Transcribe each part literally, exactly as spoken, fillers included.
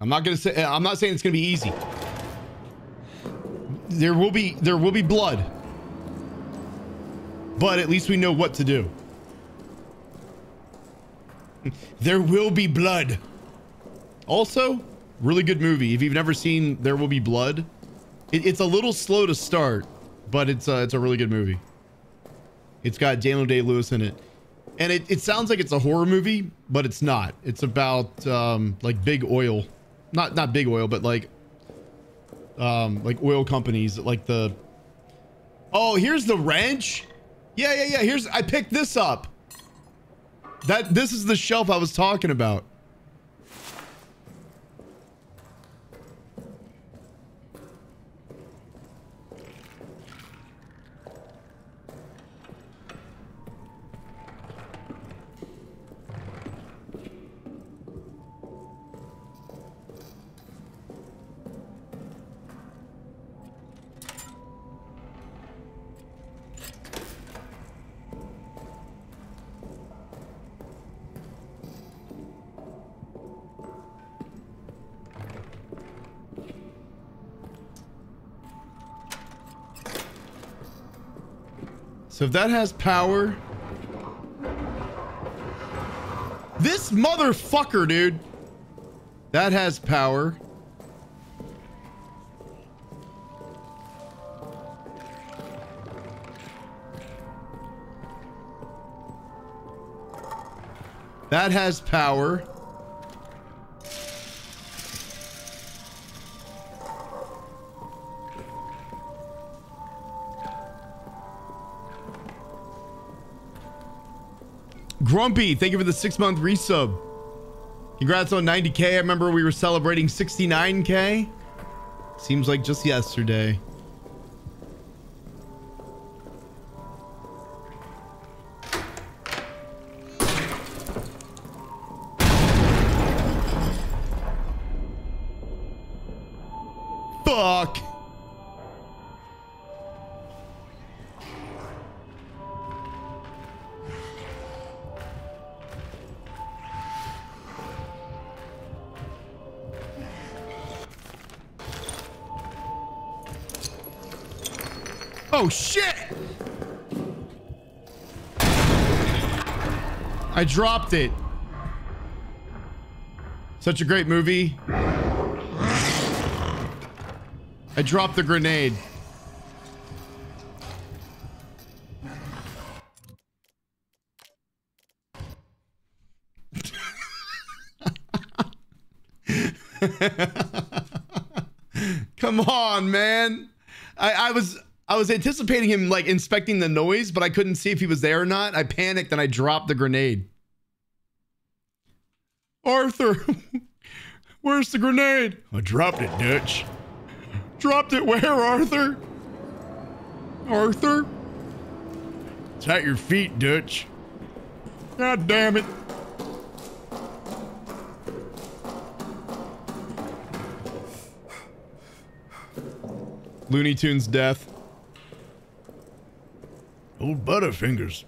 I'm not gonna say, I'm not saying it's gonna be easy. There will be, there will be blood, but at least we know what to do. There will be blood. Also, really good movie. If you've never seen There Will Be Blood, it, it's a little slow to start, but it's a, it's a really good movie. It's got Daniel Day-Lewis in it. And it, it sounds like it's a horror movie, but it's not. It's about um, like big oil, not not big oil, but like um, like oil companies, like the. Oh, here's the wrench. Yeah, yeah, yeah. Here's, I picked this up. That this is the shelf I was talking about. So if that has power, this motherfucker, dude, that has power. That has power. Grumpy, thank you for the six-month resub. Congrats on ninety K. I remember we were celebrating sixty-nine K. Seems like just yesterday. Fuck. Oh shit! I dropped it. Such a great movie. I dropped the grenade. Come on, man. I, I was... I was anticipating him like inspecting the noise, but I couldn't see if he was there or not. I panicked and I dropped the grenade. Arthur, where's the grenade? I dropped it, Dutch. Dropped it where, Arthur? Arthur? It's at your feet, Dutch. God damn it. Looney Tunes death. Old Butterfingers.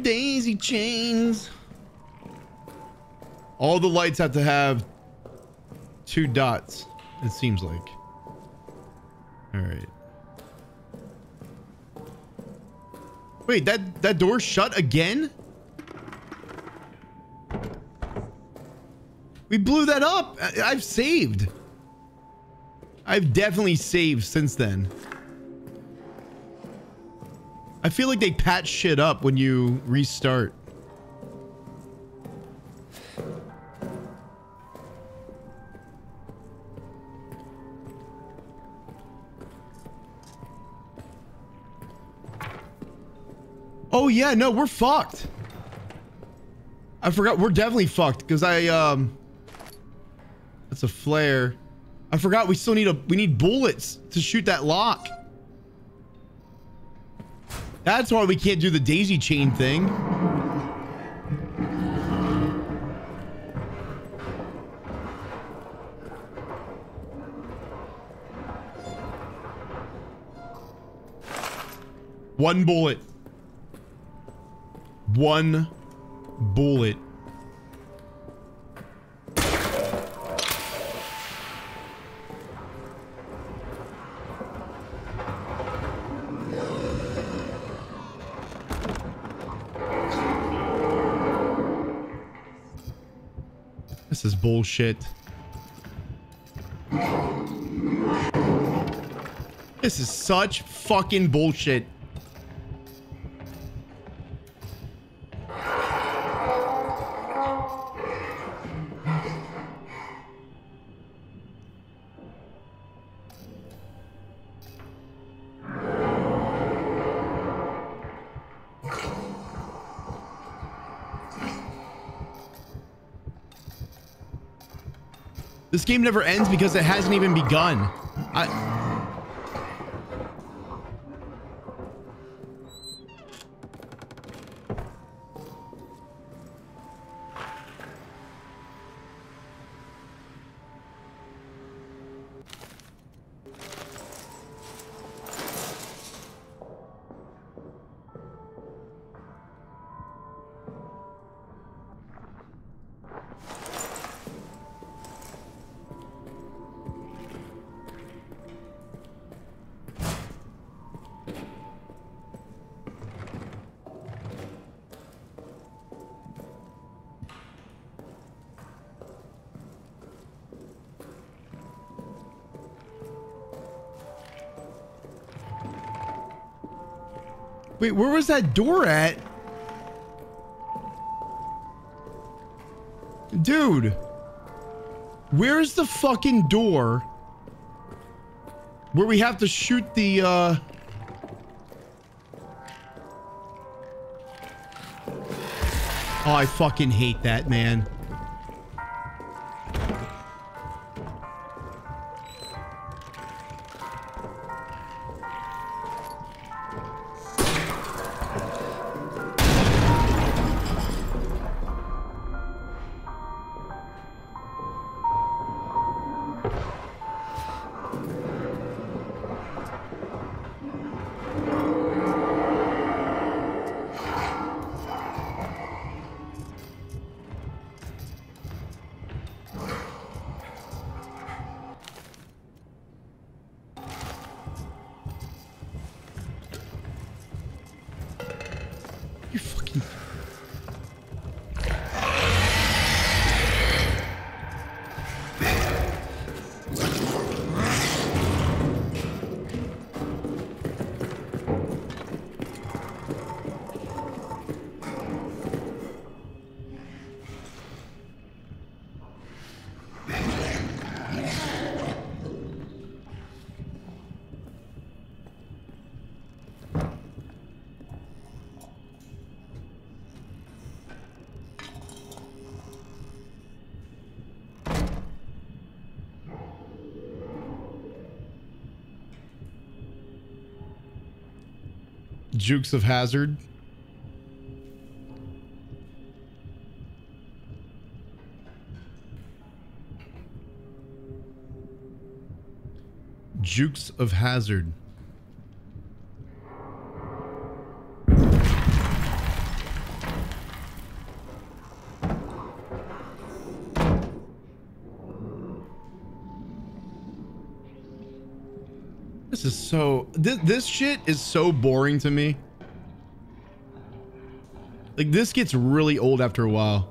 Daisy chains. All the lights have to have two dots, it seems like. All right. Wait, that, that door shut again? We blew that up. I, I've saved. I've definitely saved since then. I feel like they patch shit up when you restart. Oh yeah, no, we're fucked. I forgot, we're definitely fucked because I um that's a flare. I forgot we still need a we need bullets to shoot that lock. That's why we can't do the daisy chain thing. One bullet. One bullet. This is bullshit. This is such fucking bullshit. This game never ends because it hasn't even begun. I... Wait, where was that door at? Dude. Where's the fucking door? Where we have to shoot the, uh... Oh, I fucking hate that, man. Jukes of Hazard. Jukes of Hazard. This is so... Th this shit is so boring to me. Like, this gets really old after a while.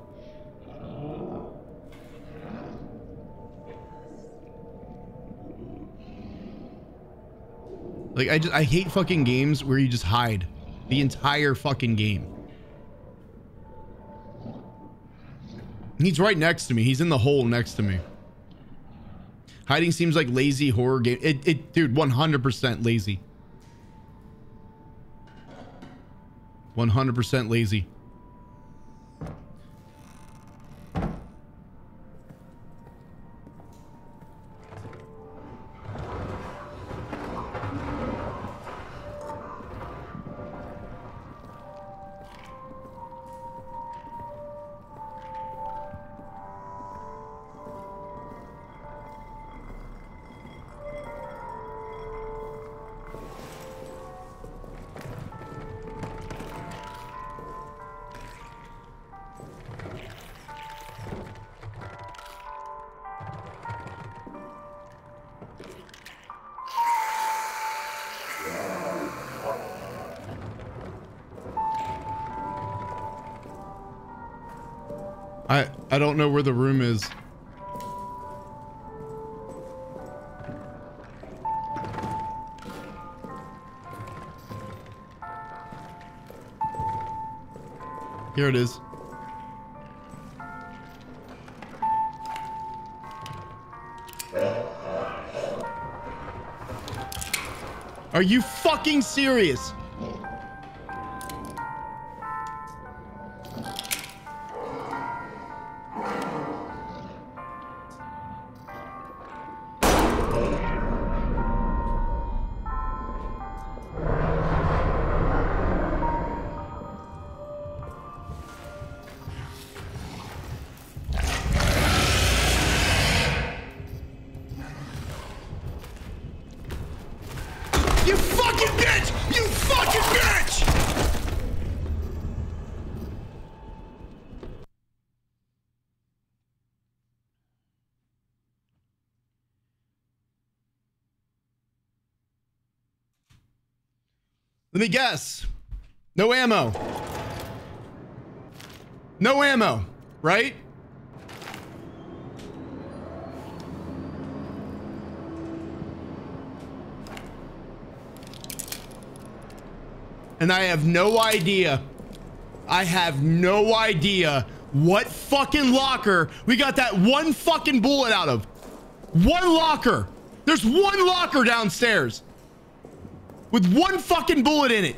Like, I just... I hate fucking games where you just hide the entire fucking game. He's right next to me. He's in the hole next to me. Hiding seems like lazy horror game. It, it, dude, one hundred percent lazy. one hundred percent lazy. I don't know where the room is. Here it is. Are you fucking serious? Let me guess. No ammo. No ammo, right? And I have no idea. I have no idea what fucking locker we got that one fucking bullet out of. One locker. There's one locker downstairs. With one fucking bullet in it.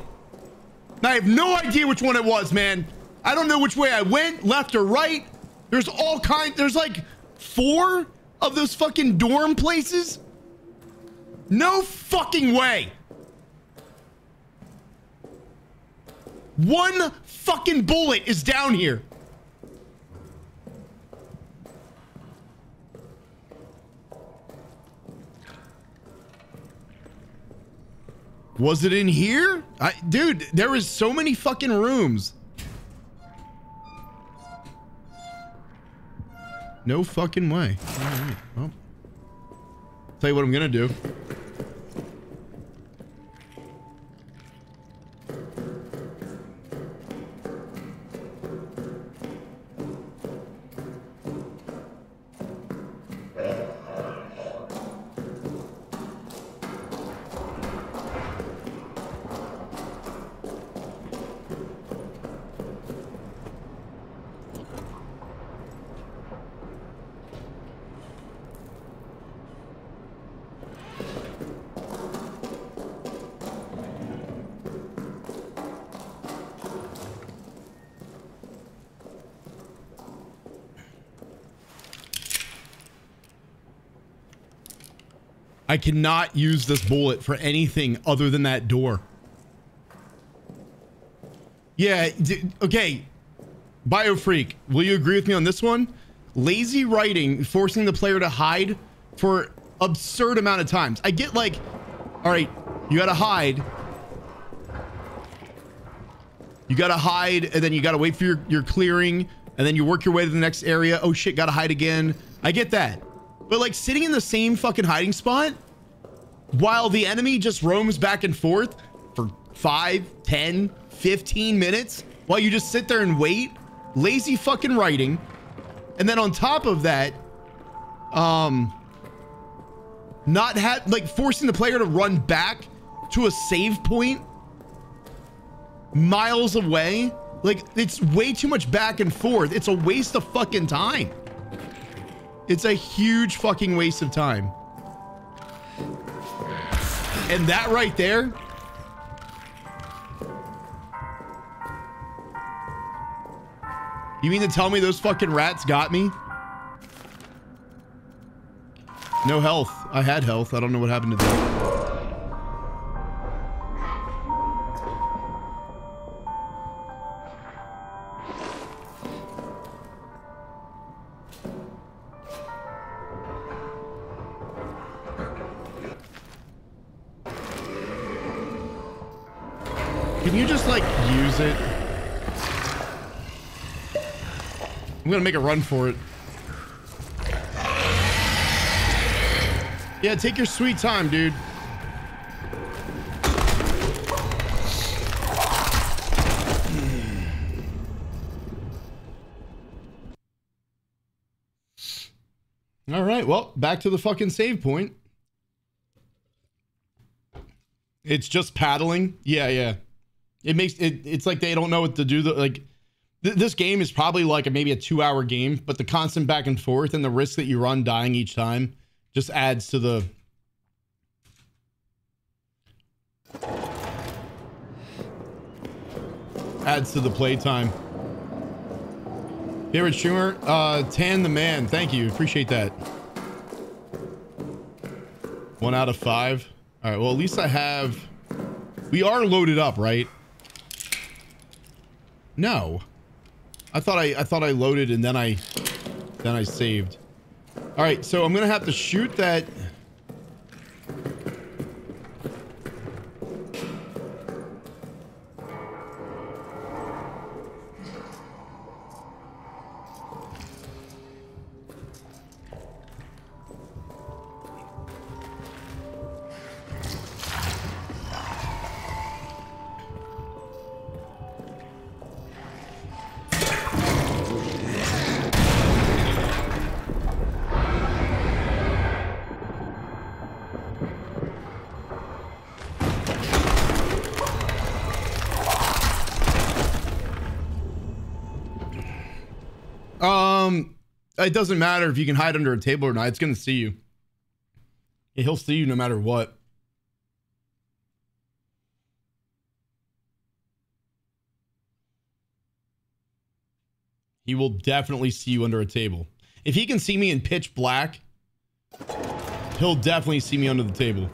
And I have no idea which one it was, man. I don't know which way I went, left or right. There's all kinds, there's like four of those fucking dorm places. No fucking way. One fucking bullet is down here. Was it in here? I, dude, there is so many fucking rooms. No fucking way. All right. Well, tell you what I'm gonna do. I cannot use this bullet for anything other than that door. Yeah, okay. Biofreak, will you agree with me on this one? Lazy writing, forcing the player to hide for absurd amount of times. I get like, all right, you gotta hide. You gotta hide, and then you gotta wait for your, your clearing, and then you work your way to the next area. Oh shit, gotta hide again. I get that. But like sitting in the same fucking hiding spot while the enemy just roams back and forth for five, ten, fifteen minutes while you just sit there and wait. Lazy fucking writing. And then on top of that, um, not have like forcing the player to run back to a save point miles away. Like it's way too much back and forth. It's a waste of fucking time. It's a huge fucking waste of time. And that right there. You mean to tell me those fucking rats got me? No health. I had health. I don't know what happened to them. I'm gonna make a run for it. Yeah, take your sweet time, dude. All right, well, back to the fucking save point. It's just paddling. Yeah, yeah. It makes it. It's like they don't know what to do. The, like th this game is probably like a, maybe a two-hour game, but the constant back and forth and the risk that you run dying each time just adds to the. Adds to the playtime. Favorite streamer, uh, Tan the Man. Thank you, appreciate that. One out of five. All right. Well, at least I have. We are loaded up, right? No, I thought I I thought I loaded and then I then I saved. All right. So I'm gonna have to shoot that. It doesn't matter if you can hide under a table or not. It's going to see you. He'll see you no matter what. He will definitely see you under a table. If he can see me in pitch black, he'll definitely see me under the table.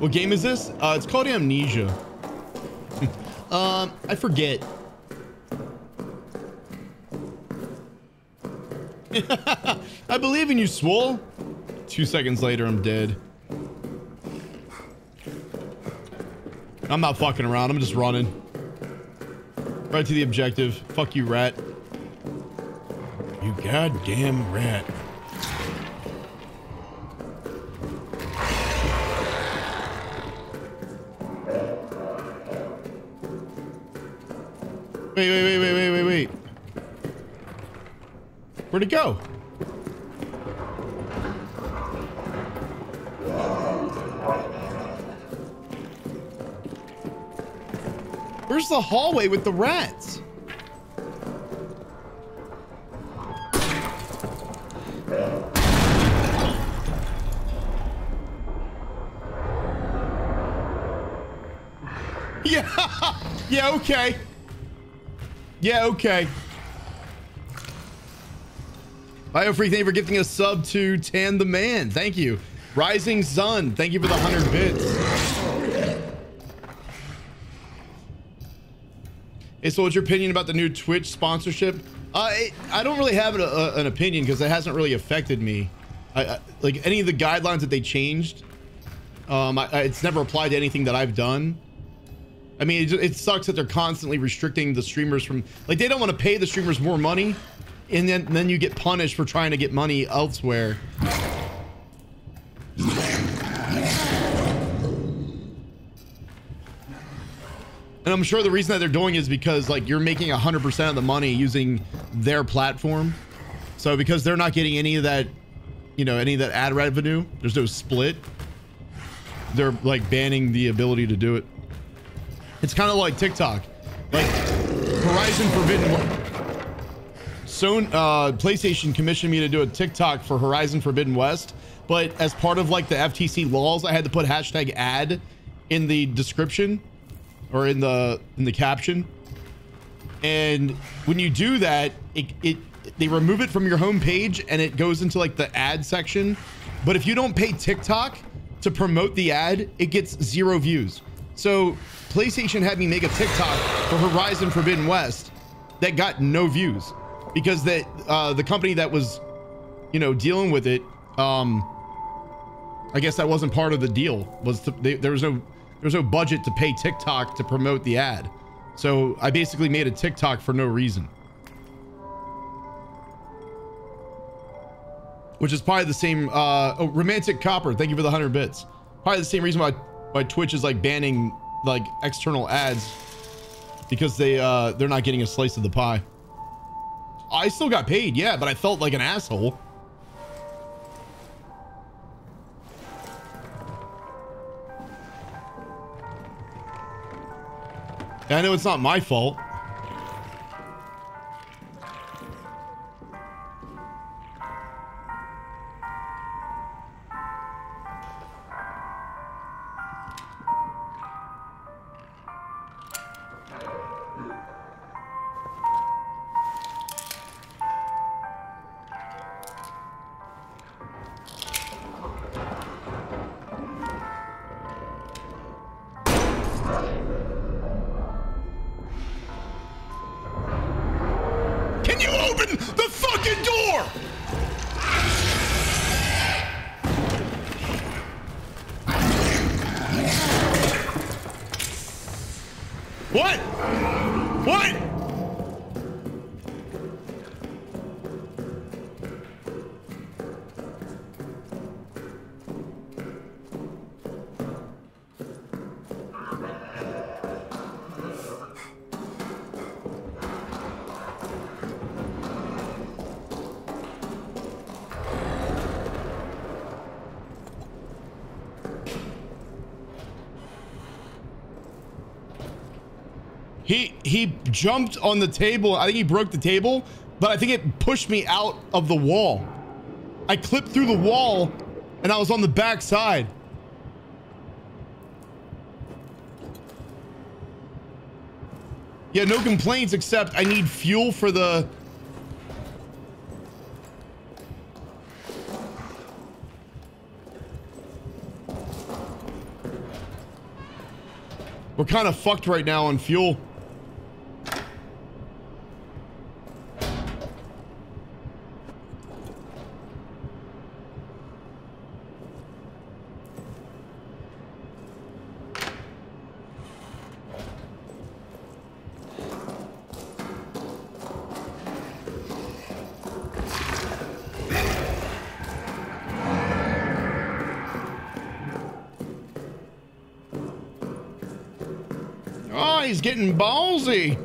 What game is this? Uh, it's called Amnesia. um, I forget. I believe in you, Swole. Two seconds later, I'm dead. I'm not fucking around. I'm just running. Right to the objective. Fuck you, rat. You goddamn rat. Wait, wait, wait, wait, wait, wait, wait. Where'd it go? Where's the hallway with the rats? Yeah, yeah, okay. Yeah, okay. BioFreak, thank you for gifting a sub to Tan the Man. Thank you. Rising Sun, thank you for the one hundred bits. Hey, so what's your opinion about the new Twitch sponsorship? Uh, it, I don't really have a, a, an opinion because it hasn't really affected me. I, I, like any of the guidelines that they changed, um, I, I, it's never applied to anything that I've done. I mean, it, it sucks that they're constantly restricting the streamers from... Like, they don't want to pay the streamers more money. And then, and then you get punished for trying to get money elsewhere. And I'm sure the reason that they're doing is because like you're making one hundred percent of the money using their platform. So because they're not getting any of that, you know, any of that ad revenue, there's no split. They're like banning the ability to do it. It's kind of like TikTok, like Horizon Forbidden West. So, uh, PlayStation commissioned me to do a TikTok for Horizon Forbidden West, but as part of like the F T C laws, I had to put hashtag ad in the description or in the in the caption. And when you do that, it, it they remove it from your homepage and it goes into like the ad section. But if you don't pay TikTok to promote the ad, it gets zero views. So PlayStation had me make a TikTok for Horizon Forbidden West that got no views. Because that uh, the company that was, you know, dealing with it, um, I guess that wasn't part of the deal. Was to, they, there was no there was no budget to pay TikTok to promote the ad, so I basically made a TikTok for no reason, which is probably the same. Uh, oh, Romantic Copper, thank you for the hundred bits. Probably the same reason why why Twitch is like banning like external ads because they uh, they're not getting a slice of the pie. I still got paid, yeah, but I felt like an asshole. I know it's not my fault. He, he jumped on the table. I think he broke the table, but I think it pushed me out of the wall. I clipped through the wall and I was on the back side. Yeah, no complaints except I need fuel for the... We're kind of fucked right now on fuel. He's getting ballsy.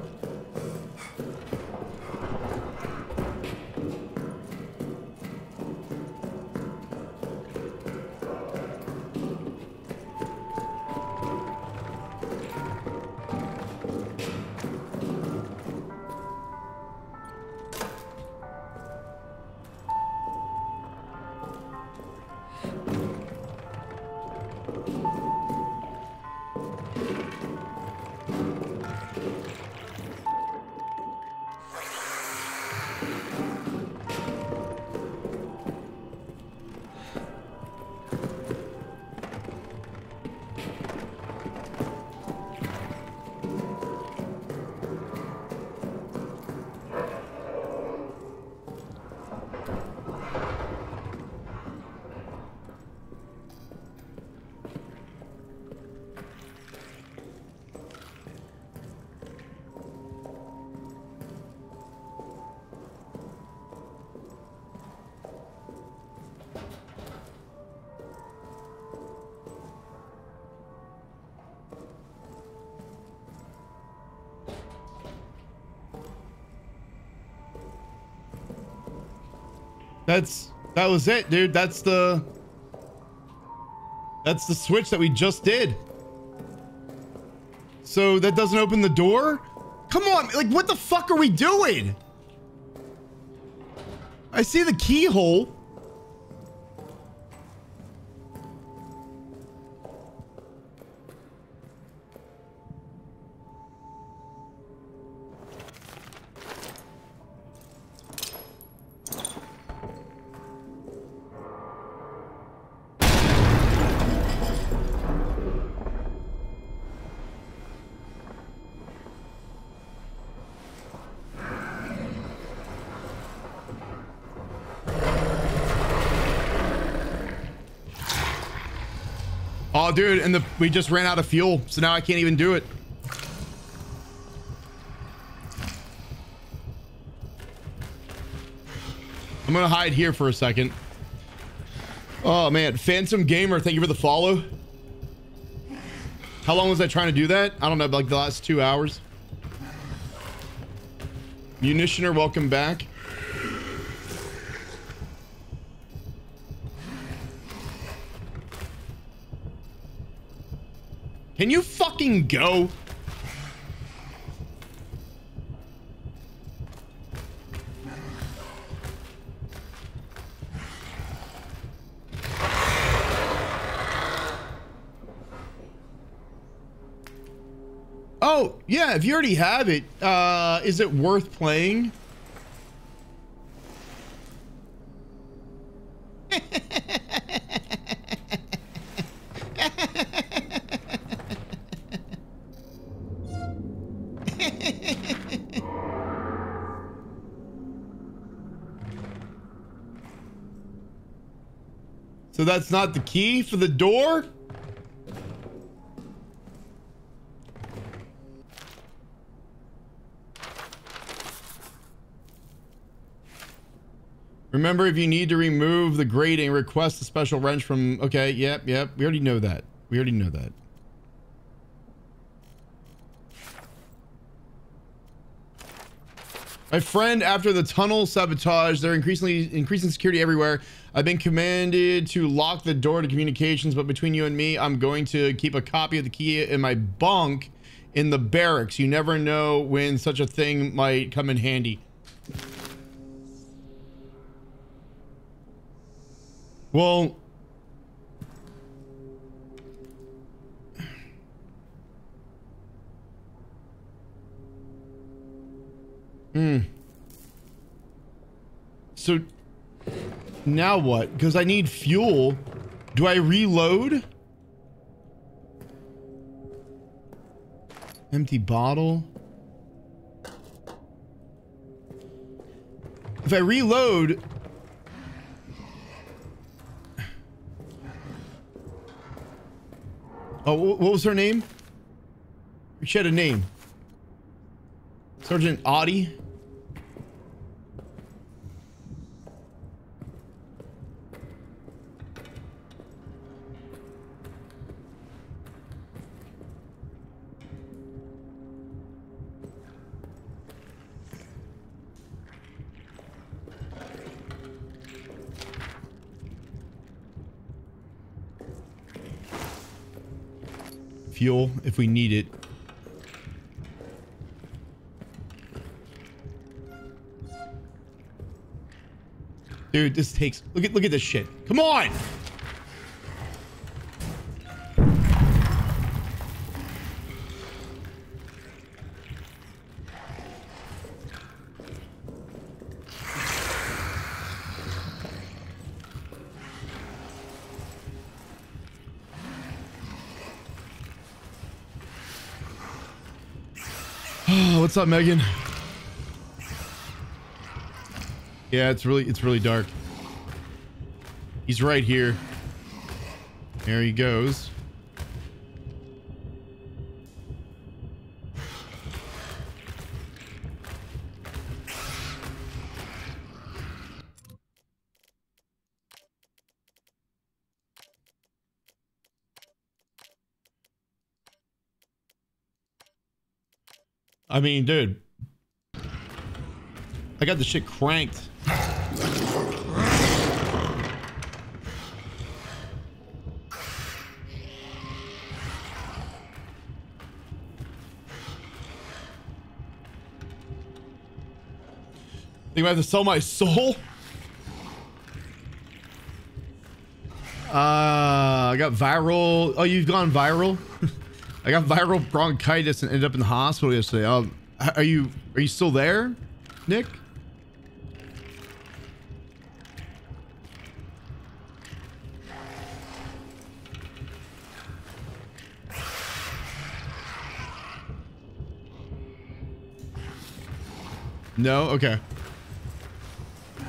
That's, that was it, dude. That's the, that's the switch that we just did. So that doesn't open the door? Come on, like what the fuck are we doing? I see the keyhole. Oh, dude, and the, we just ran out of fuel, so now I can't even do it. I'm gonna hide here for a second. Oh man, Phantom Gamer, thank you for the follow. How long was I trying to do that? I don't know, like the last two hours. Munitioner, welcome back. Can you fucking go? Oh, yeah, if you already have it, uh, is it worth playing? So that's not the key for the door? Remember, if you need to remove the grating, request a special wrench from... Okay, yep, yep. We already know that. We already know that. My friend, after the tunnel sabotage, they're increasingly increasing security everywhere. I've been commanded to lock the door to communications, but between you and me, I'm going to keep a copy of the key in my bunk in the barracks. You never know when such a thing might come in handy. Well, mm. So now what? Because I need fuel. Do I reload? Empty bottle. If I reload... Oh, what was her name? She had a name. Sergeant Audie. Fuel if we need it. Dude, this takes... Look at look at this shit. Come on! What's up, Megan? Yeah, it's really it's really dark. He's right here. There he goes. I mean, dude, I got the shit cranked. Think I have to sell my soul? Uh, I got viral. Oh, you've gone viral? I got viral bronchitis and ended up in the hospital yesterday. Um, are you are you still there, Nick? No? Okay. Hey,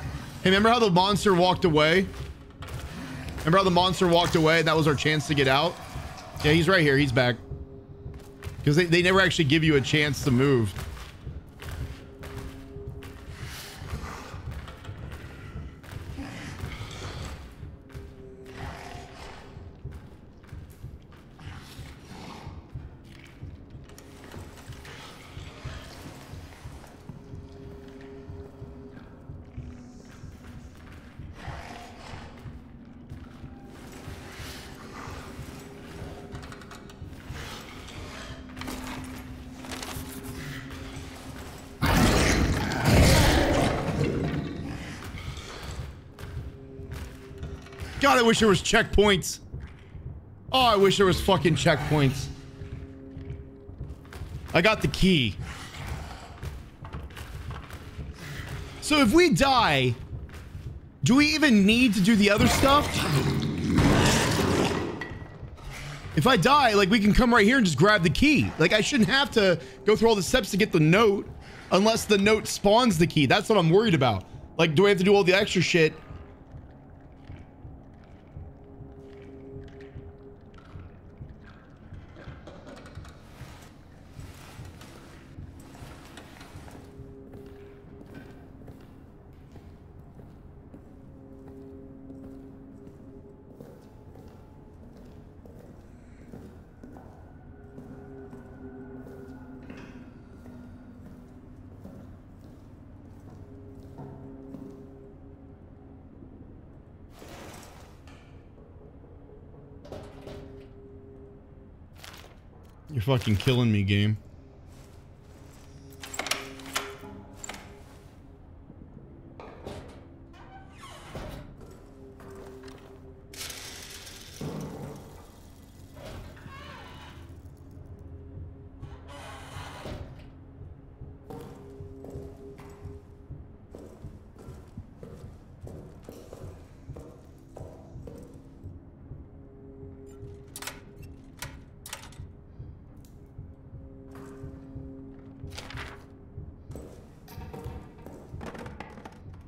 remember how the monster walked away? Remember how the monster walked away? That was our chance to get out? Yeah, he's right here. He's back. Because they, they never actually give you a chance to move. God, I wish there was checkpoints. Oh, I wish there was fucking checkpoints. I got the key. So if we die, do we even need to do the other stuff? If I die, like, we can come right here and just grab the key. Like, I shouldn't have to go through all the steps to get the note unless the note spawns the key. That's what I'm worried about. Like, do I have to do all the extra shit? You're fucking killing me, game.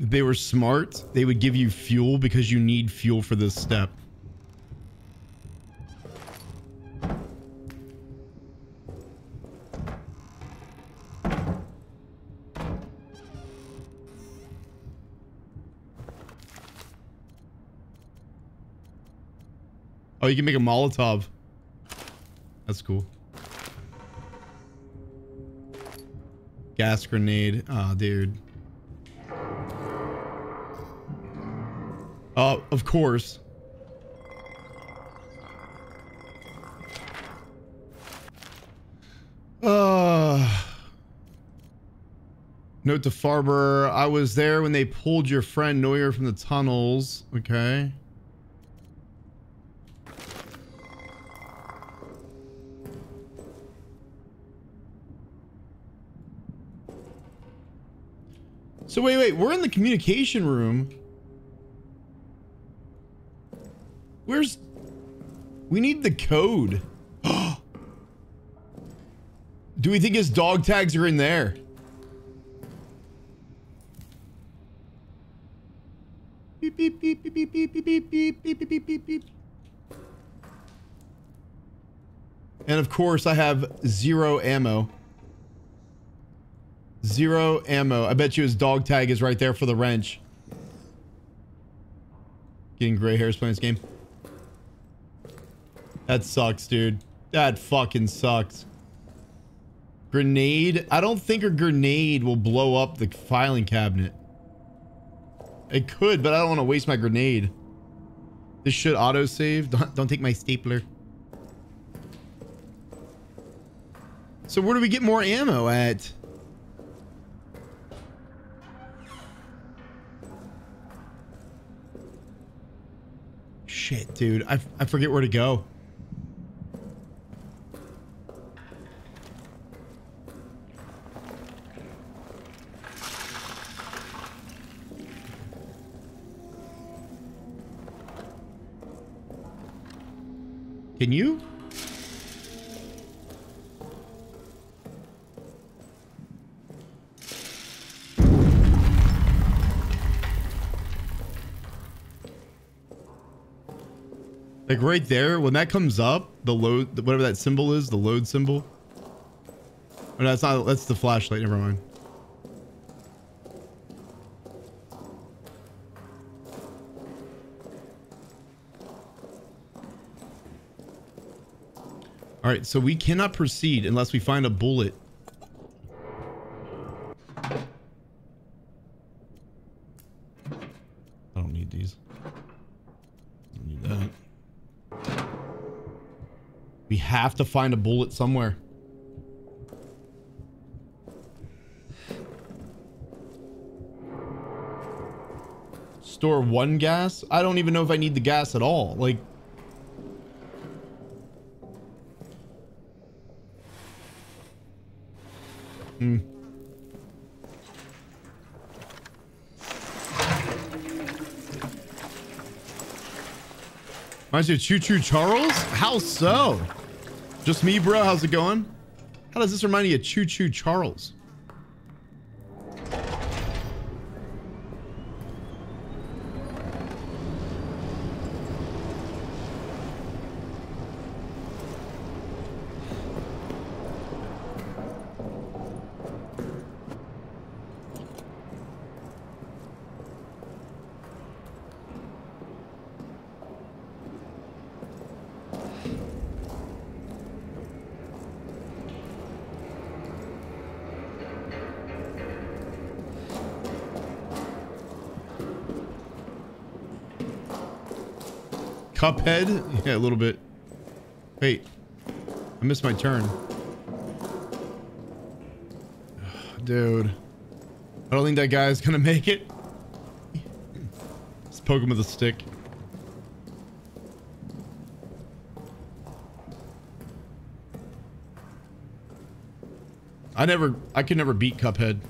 They were smart, they would give you fuel because you need fuel for this step. Oh, you can make a Molotov. That's cool. Gas grenade. Ah, dude. Uh, of course. Uh, note to Farber, I was there when they pulled your friend Neuer from the tunnels. Okay. So wait, wait, we're in the communication room. Where's... We need the code. Do we think his dog tags are in there? Beep, beep, beep, beep, beep, beep, beep, beep, beep, beep, beep, beep, beep. And of course, I have zero ammo. Zero ammo. I bet you his dog tag is right there for the wrench. Getting gray hairs playing this game. That sucks, dude. That fucking sucks. Grenade? I don't think a grenade will blow up the filing cabinet. It could, but I don't want to waste my grenade. This should autosave. Don't, don't take my stapler. So where do we get more ammo at? Shit, dude. I, I forget where to go. Can you? Like right there, when that comes up, the load, whatever that symbol is, the load symbol. Oh, no, that's not, that's the flashlight. Never mind. All right, so we cannot proceed unless we find a bullet. I don't need these. I don't need that. We have to find a bullet somewhere. Store one gas? I don't even know if I need the gas at all. Like, hmm. Reminds you of Choo Choo Charles? How so? Just me, bro. How's it going? How does this remind you of Choo Choo Charles? Cuphead? Yeah, a little bit. Wait, I missed my turn. Dude, I don't think that guy's gonna make it. Let's poke him with a stick. I never, I could never beat Cuphead.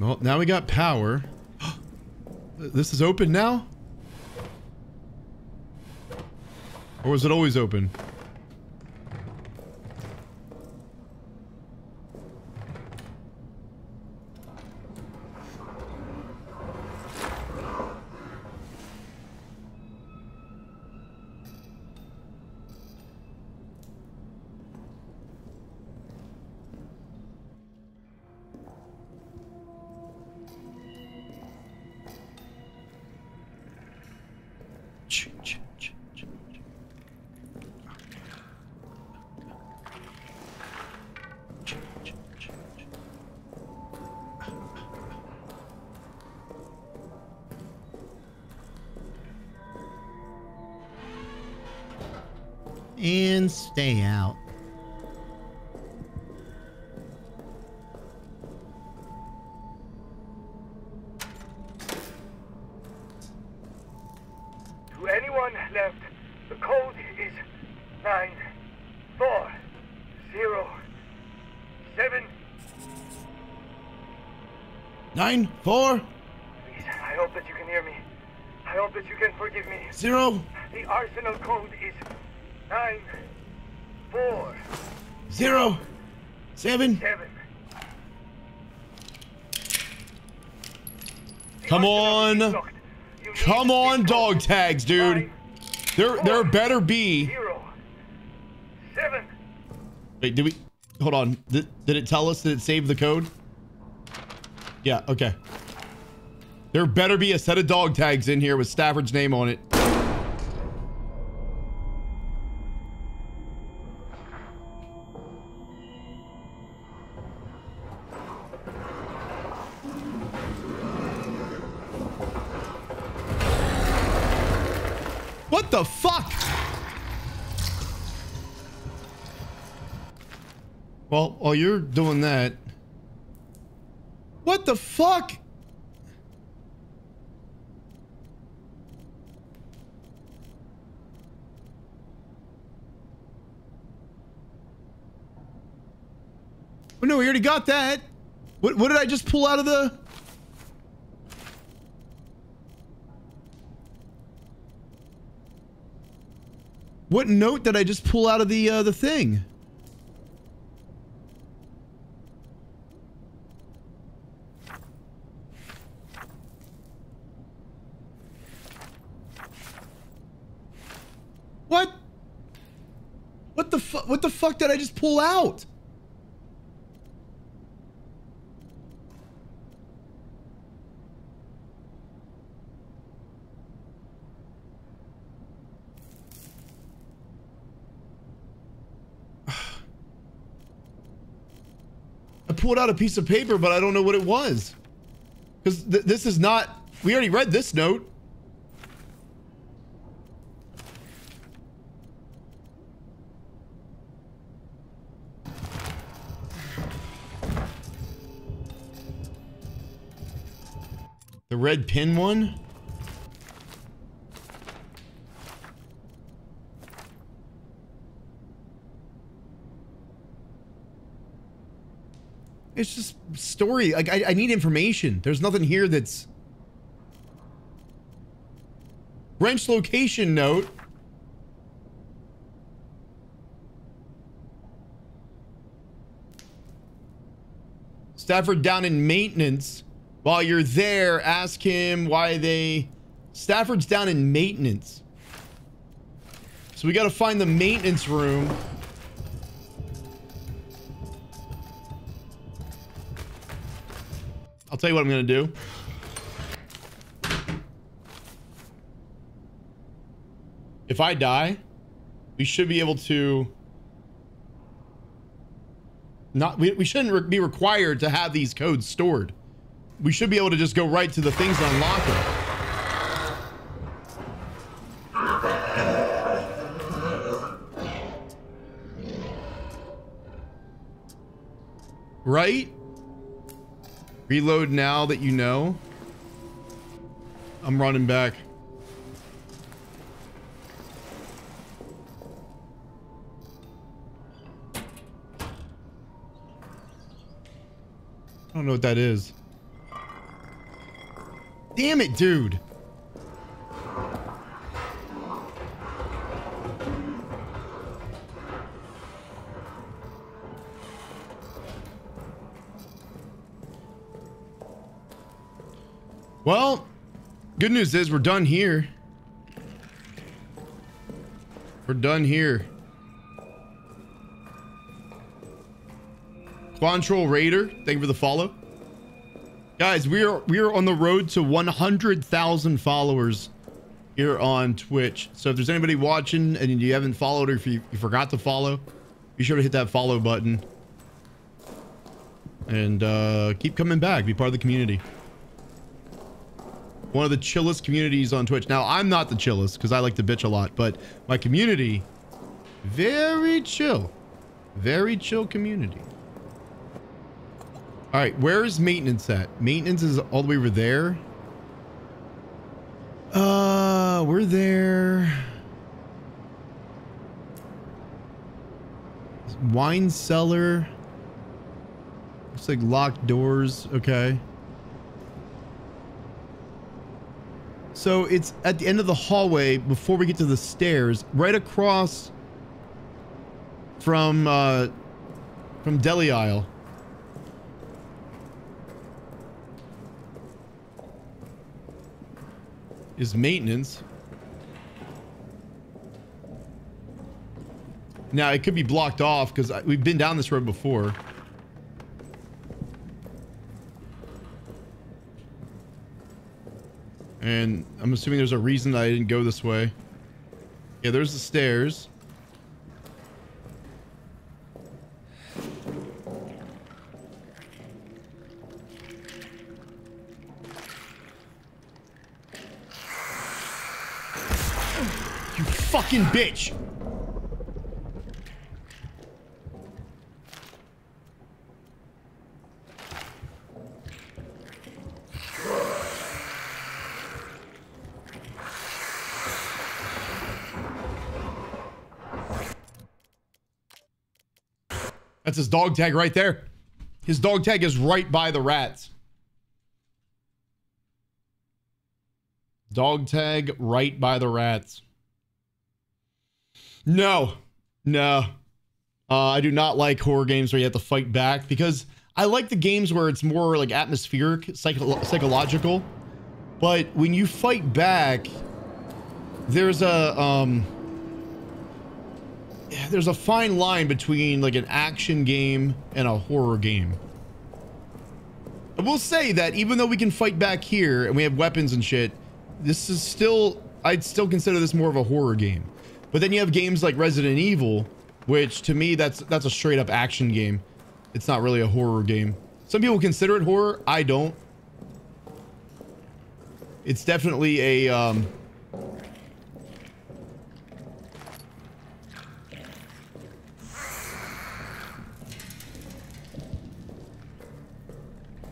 Well, now we got power. This is open now? Or was it always open? And stay out. To anyone left, the code is nine four zero seven nine four. Please, I hope that you can hear me. I hope that you can forgive me. Zero. The arsenal code is Nine, four, zero, seven. seven. Come on, come on, dog tags, dude. Nine, there, four, there better be. Zero, seven. Wait, did we? Hold on. Did, did it tell us? Did it save the code? Yeah. Okay. There better be a set of dog tags in here with Stafford's name on it. What the fuck? Well, while you're doing that, what the fuck? Oh no, we already got that. What, what did I just pull out of the... What note did I just pull out of the uh, the thing? What? What the fuck? What the fuck did I just pull out? Pulled out a piece of paper, but I don't know what it was, because th this is not, we already read this note. The red pin one? It's just story. Like, I, I need information. There's nothing here that's... Wrench location note. Stafford down in maintenance. While you're there, ask him why they... Stafford's down in maintenance. So we gotta find the maintenance room. I'll tell you what I'm gonna do. If I die, we should be able to... Not, we, we shouldn't re- be required to have these codes stored. We should be able to just go right to the things and unlock them. Right? Reload now that you know. I'm running back. I don't know what that is. Damn it, dude. Well, good news is we're done here. We're done here. Quantrol Raider, thank you for the follow. Guys, we are we are on the road to one hundred thousand followers here on Twitch. So if there's anybody watching and you haven't followed or if you, you forgot to follow, be sure to hit that follow button. And uh, keep coming back. Be part of the community. One of the chillest communities on Twitch. Now, I'm not the chillest because I like to bitch a lot, but my community, very chill. Very chill community. All right, where is maintenance at? Maintenance is all the way over there. Uh, we're there. Wine cellar. Looks like locked doors. Okay. So it's at the end of the hallway before we get to the stairs, right across from uh, from Deli Aisle. Is maintenance. Now it could be blocked off because we've been down this road before. And I'm assuming there's a reason that I didn't go this way. Yeah, there's the stairs. You fucking bitch. That's his dog tag right there. His dog tag is right by the rats. Dog tag right by the rats. No, no. Uh, I do not like horror games where you have to fight back because I like the games where it's more like atmospheric, psycho psychological. But when you fight back, there's a... Um, there's a fine line between like an action game and a horror game. I will say that even though we can fight back here and we have weapons and shit, this is still, I'd still consider this more of a horror game. But then you have games like Resident Evil, which to me, that's, that's a straight up action game. It's not really a horror game. Some people consider it horror. I don't. It's definitely a, um,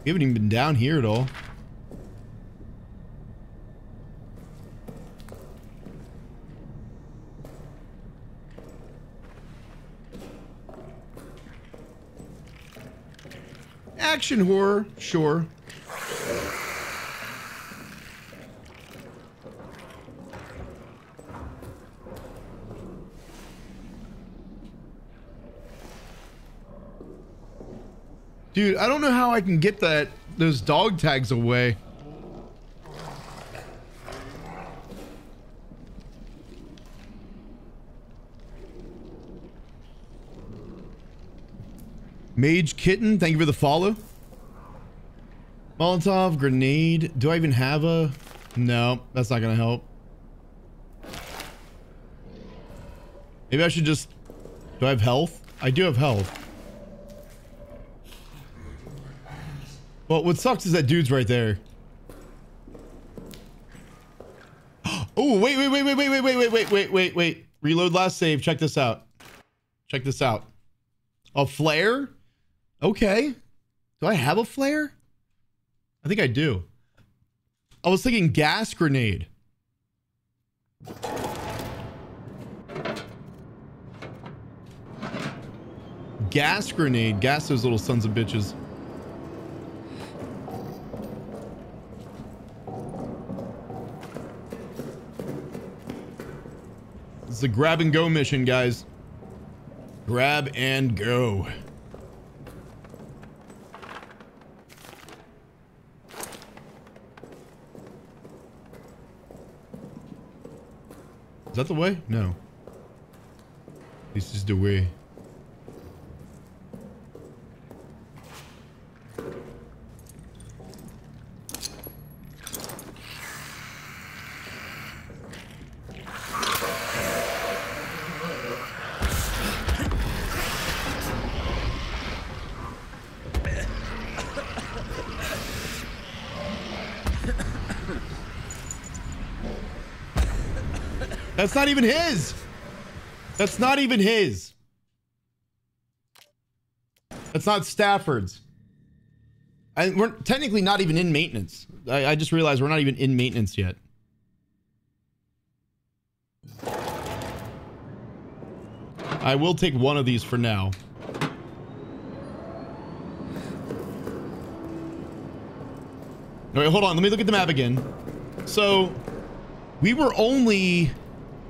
we haven't even been down here at all. Action horror, sure. Dude, I don't know how I can get that those dog tags away. Mage Kitten, thank you for the follow. Molotov, grenade. Do I even have a... No, that's not gonna help. Maybe I should just... Do I have health? I do have health. Well, what sucks is that dude's right there. Oh, wait, wait, wait, wait, wait, wait, wait, wait, wait, wait, wait. Reload last save. Check this out. Check this out. A flare? Okay. Do I have a flare? I think I do. I was thinking gas grenade. Gas grenade. Gas those little sons of bitches. It's a grab and go mission, guys. Grab and go. Is that the way? No. This is the way. That's not even his. That's not even his. That's not Stafford's. And we're technically not even in maintenance. I, I just realized we're not even in maintenance yet. I will take one of these for now. All right, hold on. Let me look at the map again. So we were only...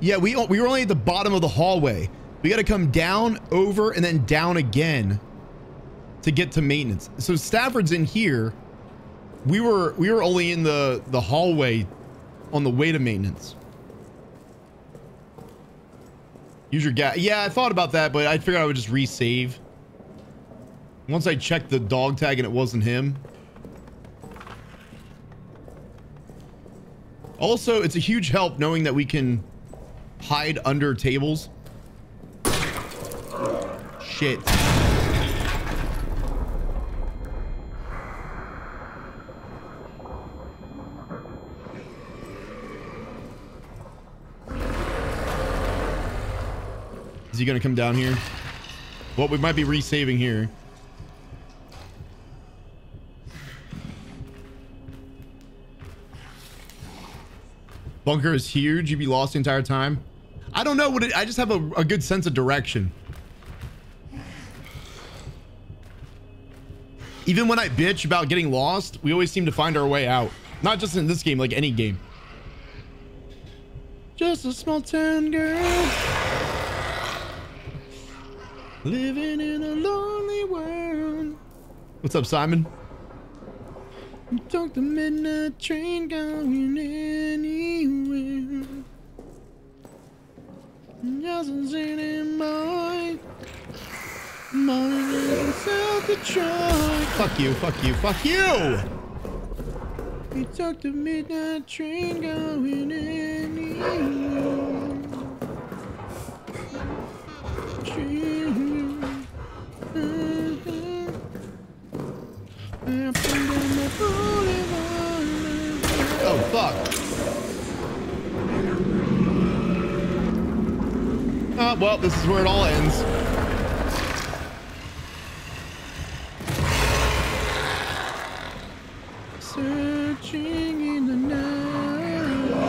Yeah, we, we were only at the bottom of the hallway. We got to come down, over, and then down again to get to maintenance. So Stafford's in here. We were we were only in the, the hallway on the way to maintenance. Use your gas. Yeah, I thought about that, but I figured I would just resave. Once I checked the dog tag and it wasn't him. Also, it's a huge help knowing that we can... hide under tables. Shit. Is he gonna come down here? Well, we might be resaving here. Bunker is huge. You'd be lost the entire time. I don't know what it, I just have a, a good sense of direction. Even when I bitch about getting lost, we always seem to find our way out. Not just in this game, like any game. Just a small town girl, living in a lonely world. What's up, Simon? Took the midnight train going anywhere. Doesn't seem in mind. Mind South Detroit. Fuck you, fuck you, fuck you! You took the midnight train going anywhere. Train. Uh-huh. Up and down the boulevard. Oh, fuck. Oh, well, this is where it all ends. Searching in the night.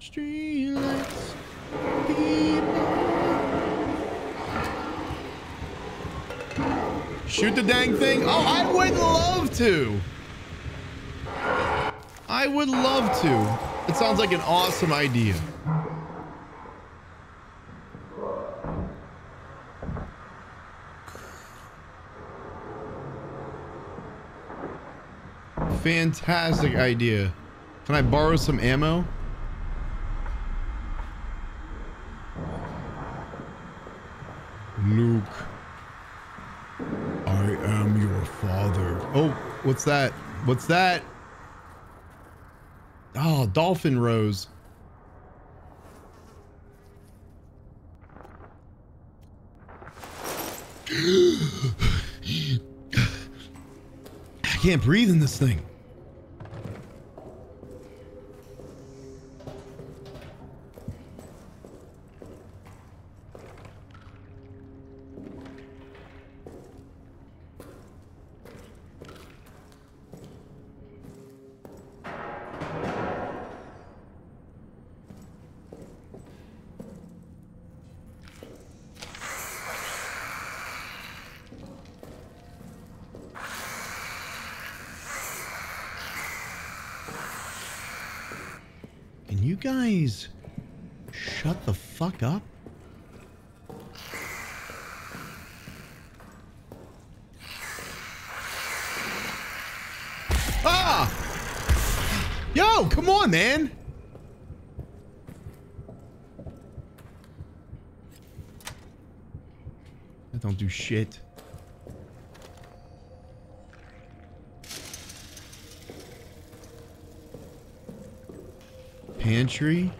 Streetlights. People. Shoot the dang thing. Oh, I would love to. I would love to. It sounds like an awesome idea. Fantastic idea. Can I borrow some ammo? Luke, I am your father. Oh, what's that? What's that? Oh, dolphin rose. I can't breathe in this thing. Guys, shut the fuck up. Ah! Yo, come on, man. I don't do shit. Pantry.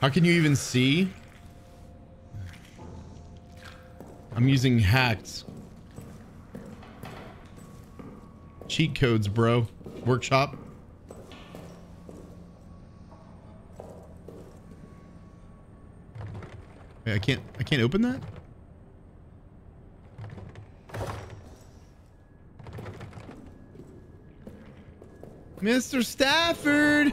How can you even see? I'm using hacks. Cheat codes, bro. Workshop. I can't, I can't open that? Mister Stafford!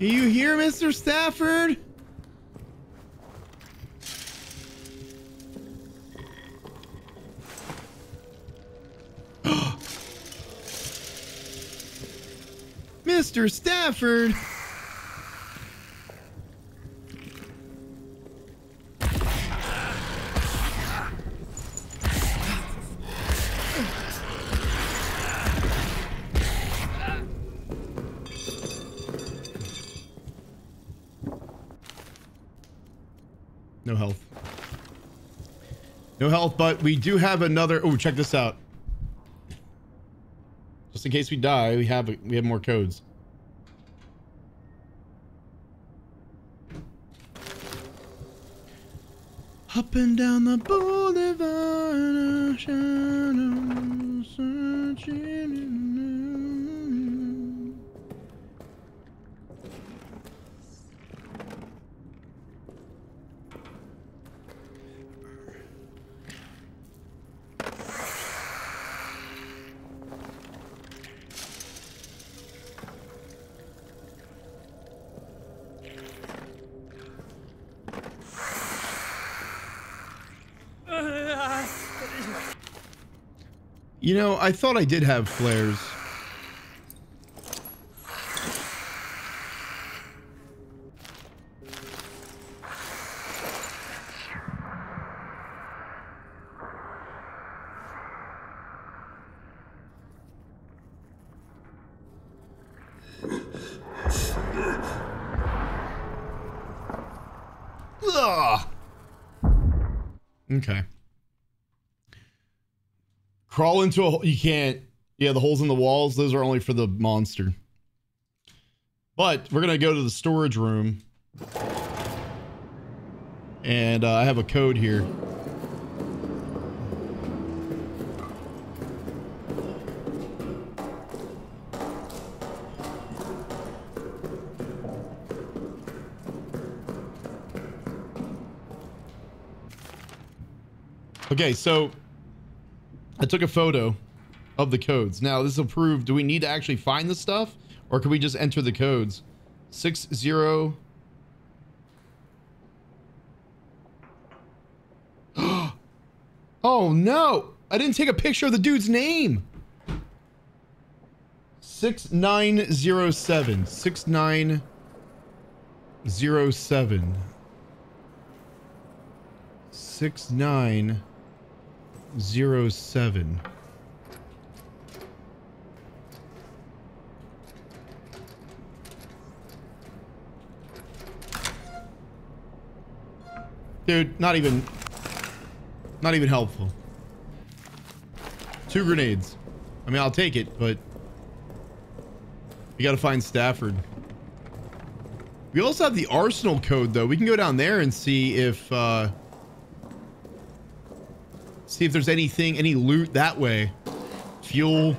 Are you here, Mister Stafford? Mister Stafford! No health, but we do have another. Oh, check this out. Just in case we die, we have we have more codes. Up and down the boulevard, shadows searching. You know, I thought I did have flares. Ugh. Okay. Crawl into a hole. You can't. Yeah, the holes in the walls, those are only for the monster. But we're going to go to the storage room. And uh, I have a code here. Okay, so I took a photo of the codes. Now this will prove, do we need to actually find the stuff or can we just enter the codes? six zero Oh no, I didn't take a picture of the dude's name. six nine zero seven six nine zero seven six nine zero seven Dude, not even not even helpful. Two grenades. I mean, I'll take it, but we gotta find Stafford. We also have the Arsenal code though. We can go down there and see if uh see if there's anything, any loot that way. Fuel,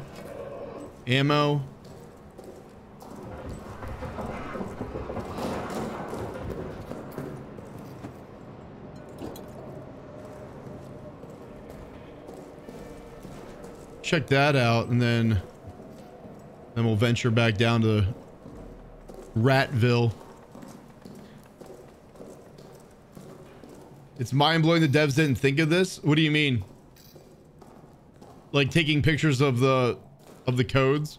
ammo. Check that out, and then then we'll venture back down to Ratville. It's mind-blowing the devs didn't think of this. What do you mean? Like taking pictures of the of the codes?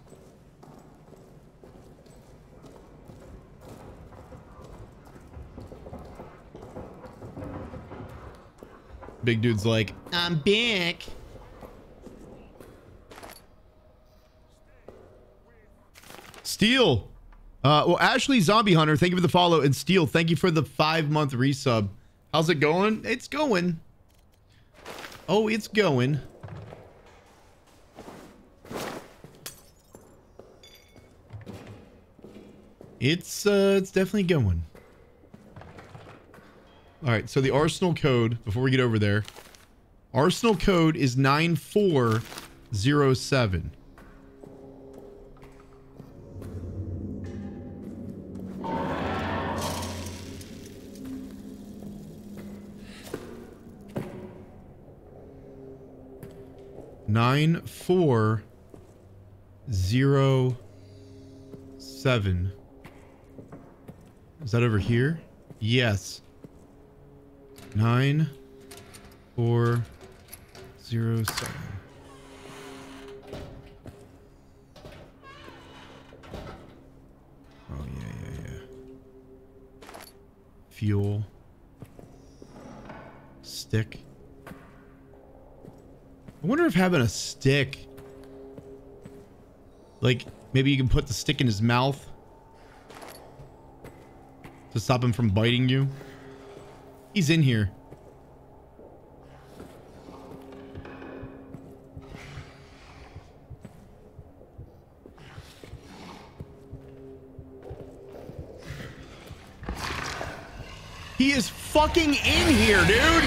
Big dude's like, I'm big. Steel. Uh, well, Ashley Zombie Hunter, thank you for the follow. And Steel, thank you for the five-month resub. How's it going? It's going. Oh, it's going. It's uh, it's definitely going. All right. So the Arsenal code, before we get over there, Arsenal code is nine four zero seven. Nine four zero seven. Is that over here? Yes. Nine four zero seven. Oh yeah, yeah, yeah. Fuel. Stick. I wonder if having a stick, like maybe you can put the stick in his mouth to stop him from biting you. He's in here. He is fucking in here, dude.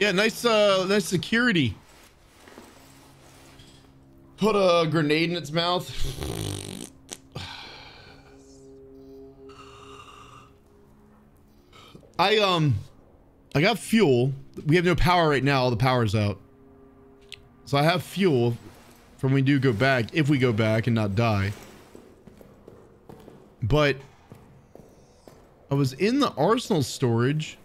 Yeah, nice, uh, nice security. Put a grenade in its mouth. I, um, I got fuel. We have no power right now. All the power's out. So I have fuel from when we do go back, if we go back and not die. But I was in the Arsenal storage.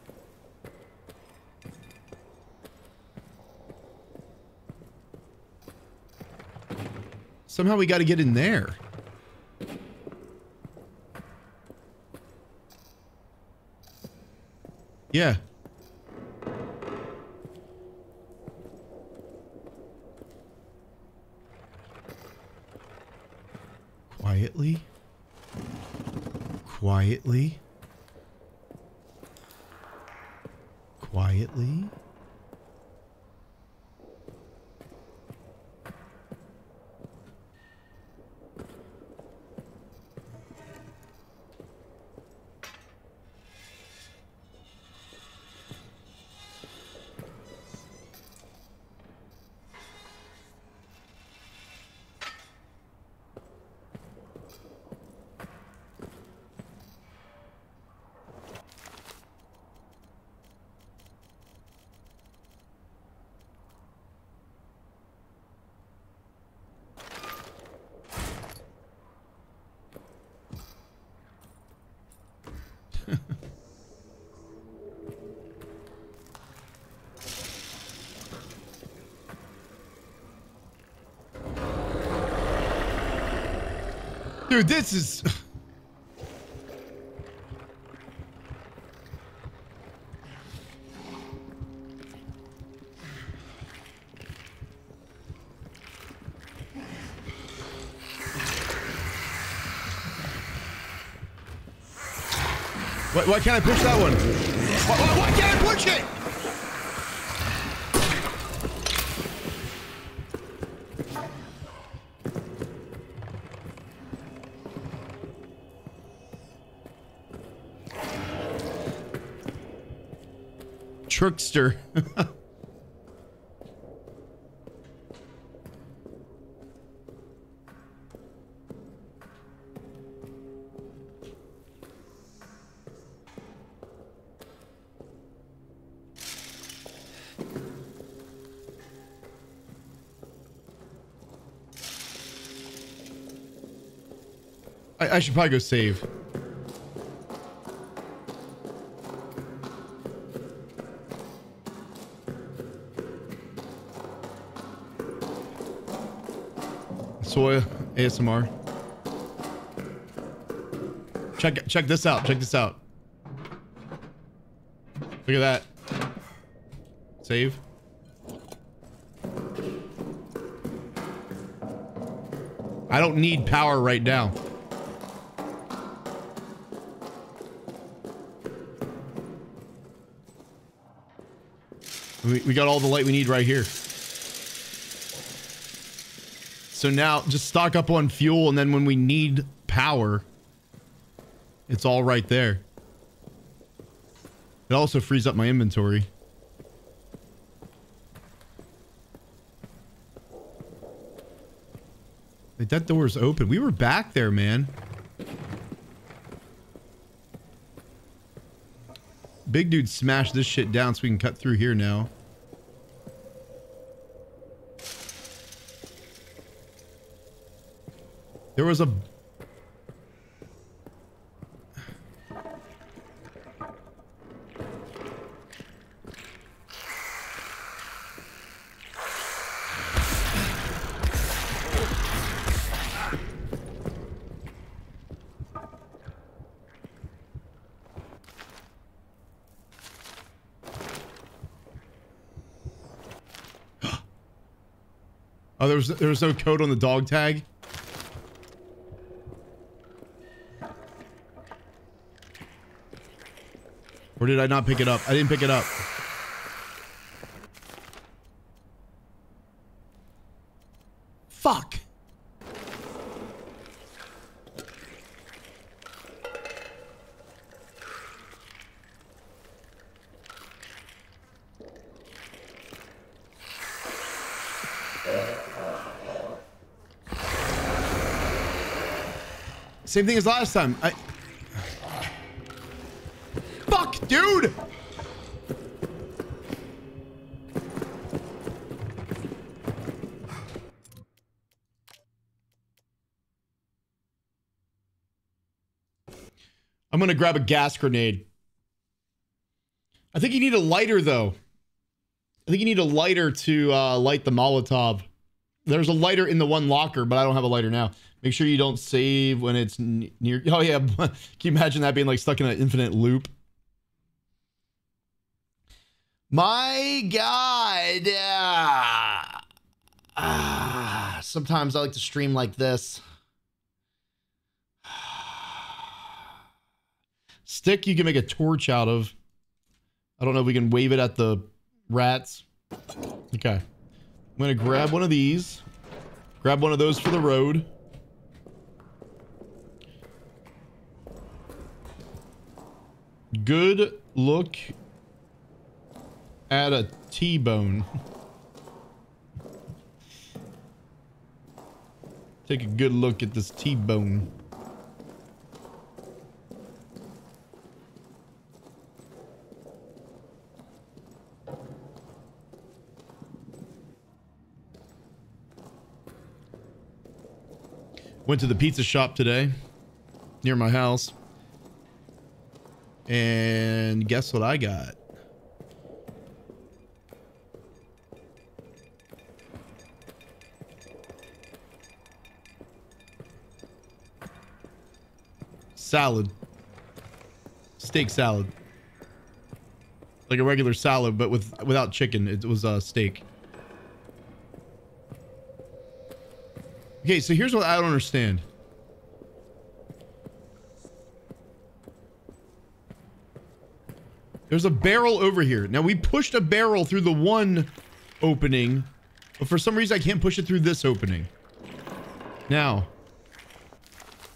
Somehow we got to get in there. Yeah. Quietly. Quietly. Quietly. Dude, this is... Why, why can't I push that one? Why, why, why can't I push it? Trickster. I, I should probably go save. Soya A S M R. Check check this out. Check this out. Look at that. Save. I don't need power right now. We, we got all the light we need right here. So now just stock up on fuel, and then when we need power, it's all right there. It also frees up my inventory. Wait, that door's open. We were back there, man. Big dude smashed this shit down so we can cut through here now. There was a... Oh, there was, there was no code on the dog tag. Or did I not pick it up? I didn't pick it up. Fuck. Same thing as last time. I... Dude! I'm gonna grab a gas grenade. I think you need a lighter, though. I think you need a lighter to uh, light the Molotov. There's a lighter in the one locker, but I don't have a lighter now. Make sure you don't save when it's near... Oh, yeah. Can you imagine that being, like, stuck in an infinite loop? My God. Ah. Ah. Sometimes I like to stream like this. Ah. Stick you can make a torch out of. I don't know if we can wave it at the rats. Okay. I'm going to grab one of these. Grab one of those for the road. Good look at a T-bone. Take a good look at this T-bone. Went to the pizza shop today near my house, and guess what I got? salad. Steak salad. Like a regular salad, but with without chicken. It was uh, steak. Okay, so here's what I don't understand. There's a barrel over here. Now, we pushed a barrel through the one opening, but for some reason, I can't push it through this opening. Now,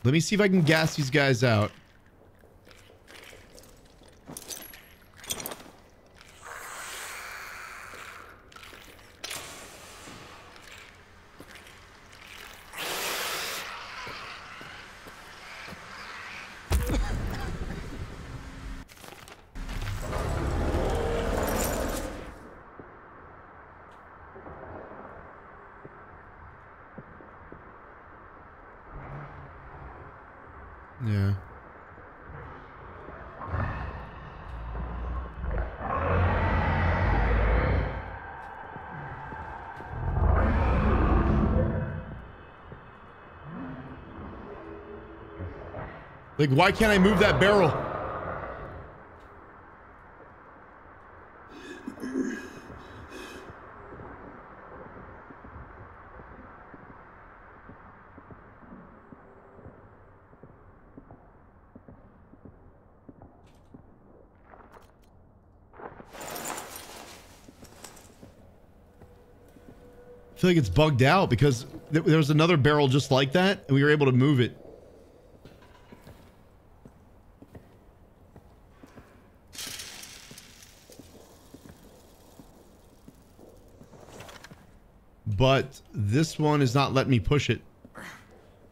let me see if I can gas these guys out. Yeah. Like, why can't I move that barrel? I feel like it's bugged out because th there was another barrel just like that and we were able to move it. But this one is not letting me push it.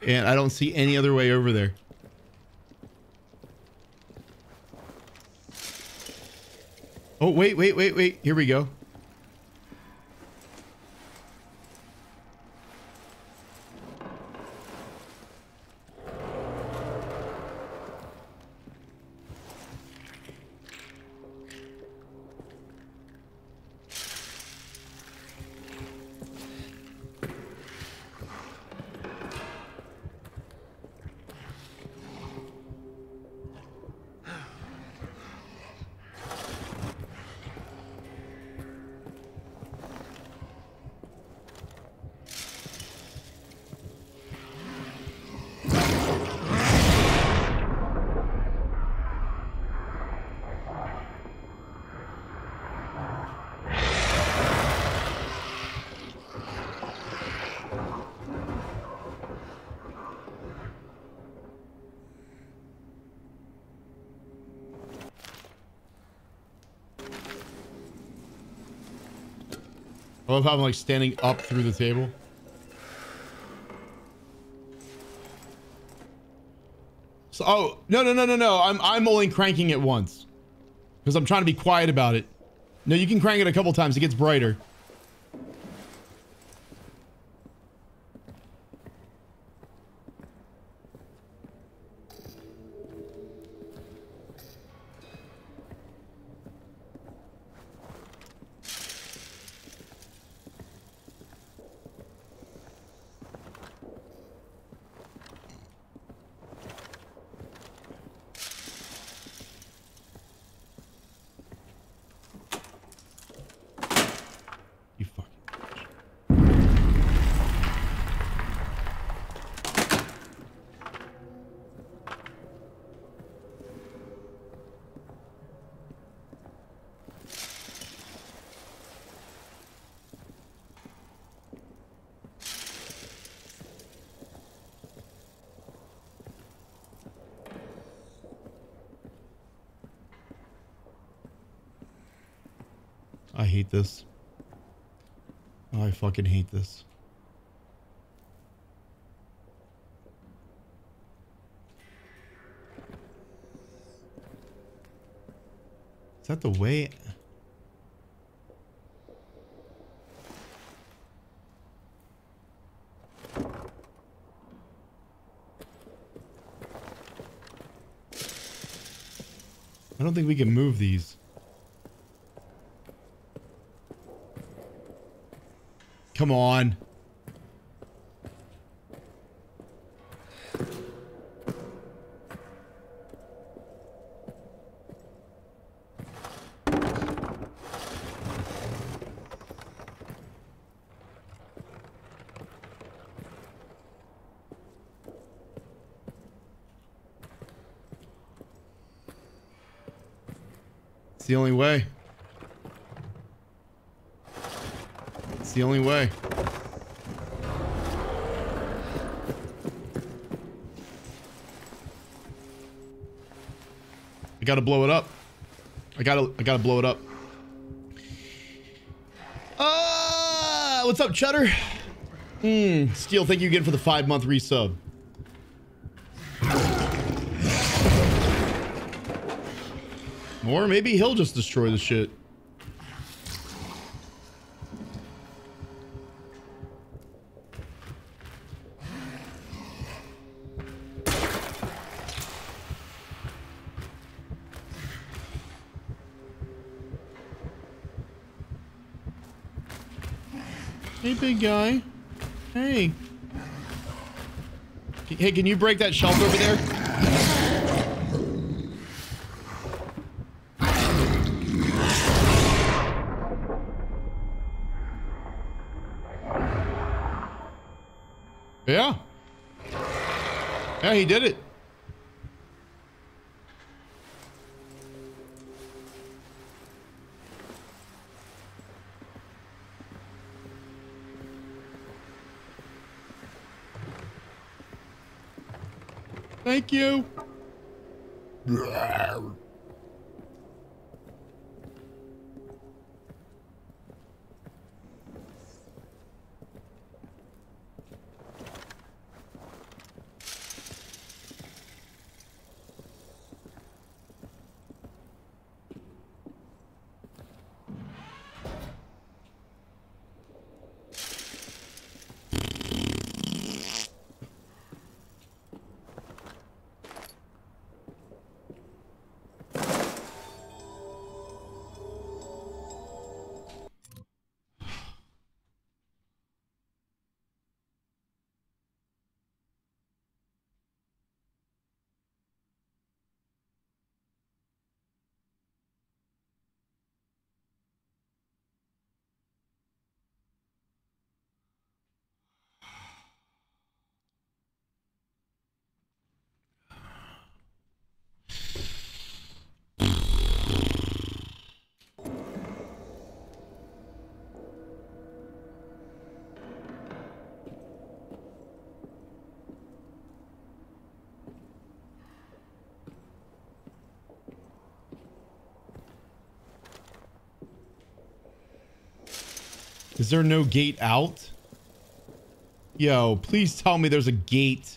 And I don't see any other way over there. Oh, wait, wait, wait, wait. Here we go. I love how I'm like standing up through the table. So, oh, no, no, no, no, no. I'm, I'm only cranking it once because I'm trying to be quiet about it. No, you can crank it a couple times. It gets brighter. I hate this. I fucking hate this. Is that the way? I don't think we can move these. Come on. the only way. It's the only way. I gotta blow it up. I gotta, I gotta blow it up. Ah, what's up, Cheddar? Mmm, Steel, thank you again for the five-month resub. Or maybe he'll just destroy the shit. Hey, big guy. Hey. Hey, can you break that shelf over there? Yeah. Yeah, he did it. Thank you. Is there no gate out? Yo, please tell me there's a gate.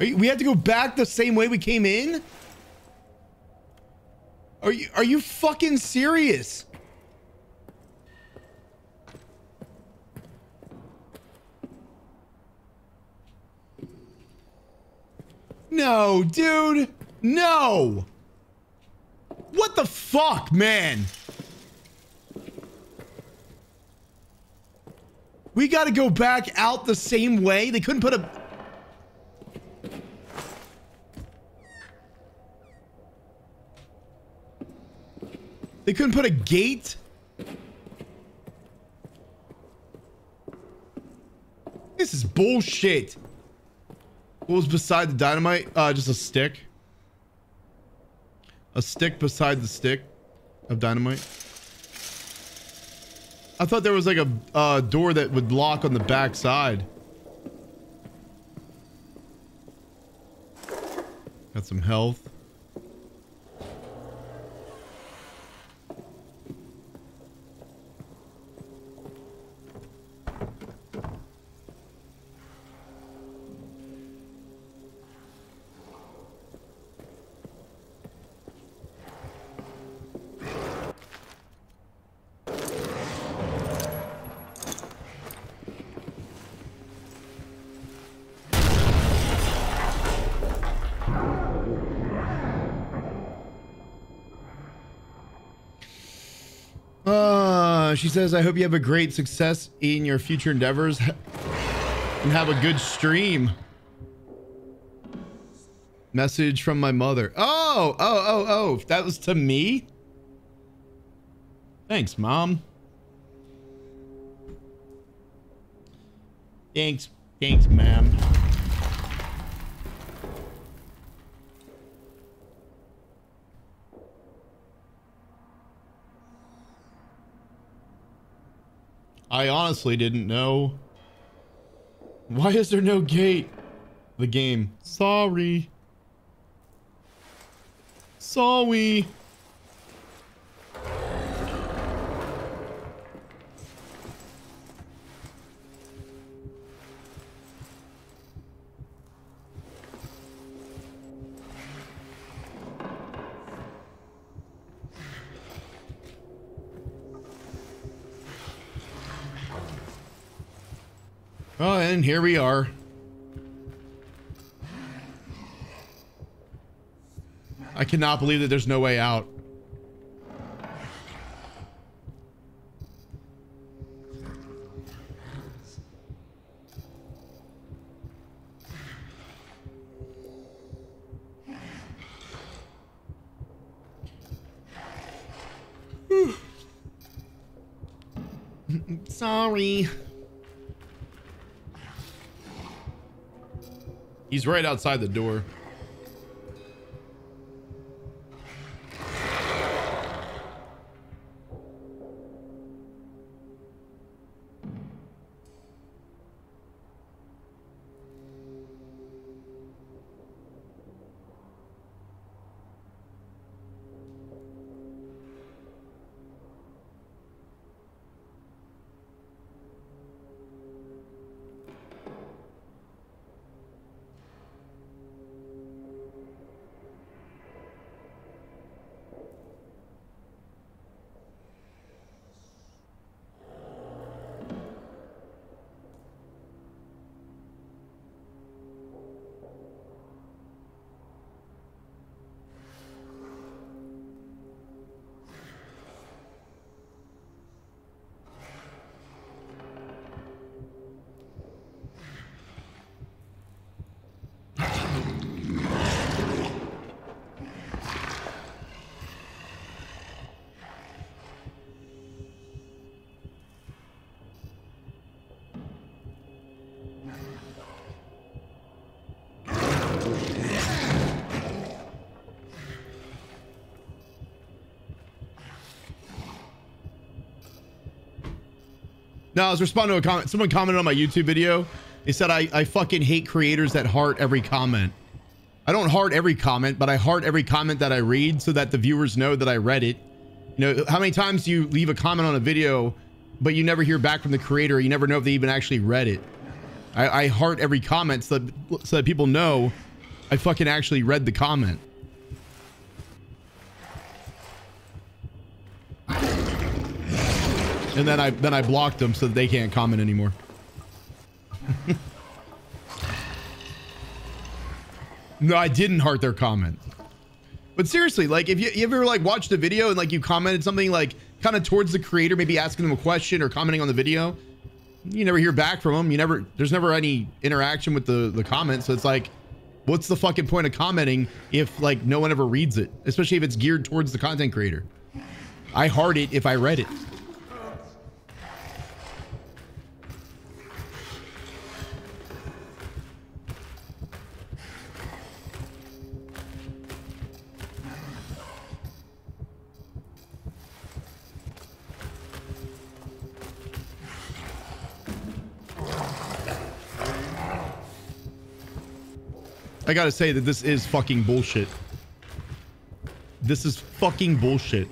Are you, we have to go back the same way we came in? Are you, are you fucking serious? No, dude. No! What the fuck, man? We gotta go back out the same way? They couldn't put a... They couldn't put a gate? This is bullshit. What was beside the dynamite? Uh, just a stick. A stick beside the stick of dynamite. I thought there was like a uh, door that would lock on the back side. Got some health. She says, I hope you have a great success in your future endeavors and have a good stream. Message from my mother. Oh, oh, oh, oh, that was to me. Thanks, Mom. Thanks. Thanks, ma'am. I honestly didn't know. Why is there no gate? The game. Sorry. Sorry. Oh, and here we are. I cannot believe that there's no way out. Sorry. He's right outside the door. No, I was responding to a comment. Someone commented on my YouTube video. They said, I, I fucking hate creators that heart every comment. I don't heart every comment, but I heart every comment that I read so that the viewers know that I read it. You know, how many times do you leave a comment on a video, but you never hear back from the creator? You never know if they even actually read it. I, I heart every comment so that, so that people know I fucking actually read the comment. And then I then I blocked them so that they can't comment anymore. No, I didn't heart their comment. But seriously, like if you, you ever like watched a video and like you commented something like kind of towards the creator, maybe asking them a question or commenting on the video, you never hear back from them. You never there's never any interaction with the the comment. So it's like, what's the fucking point of commenting if like no one ever reads it, especially if it's geared towards the content creator? I heart it if I read it. I gotta say that this is fucking bullshit. This is fucking bullshit.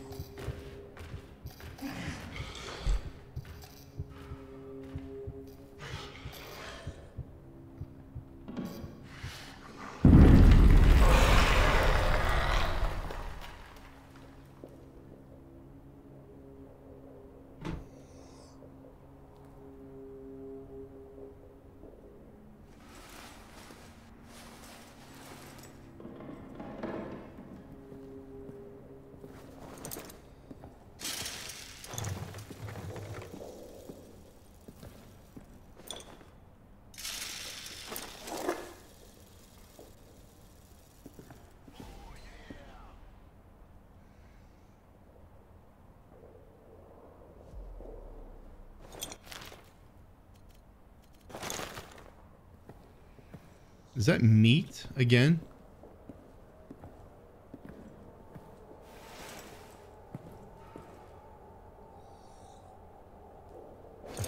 Is that meat again?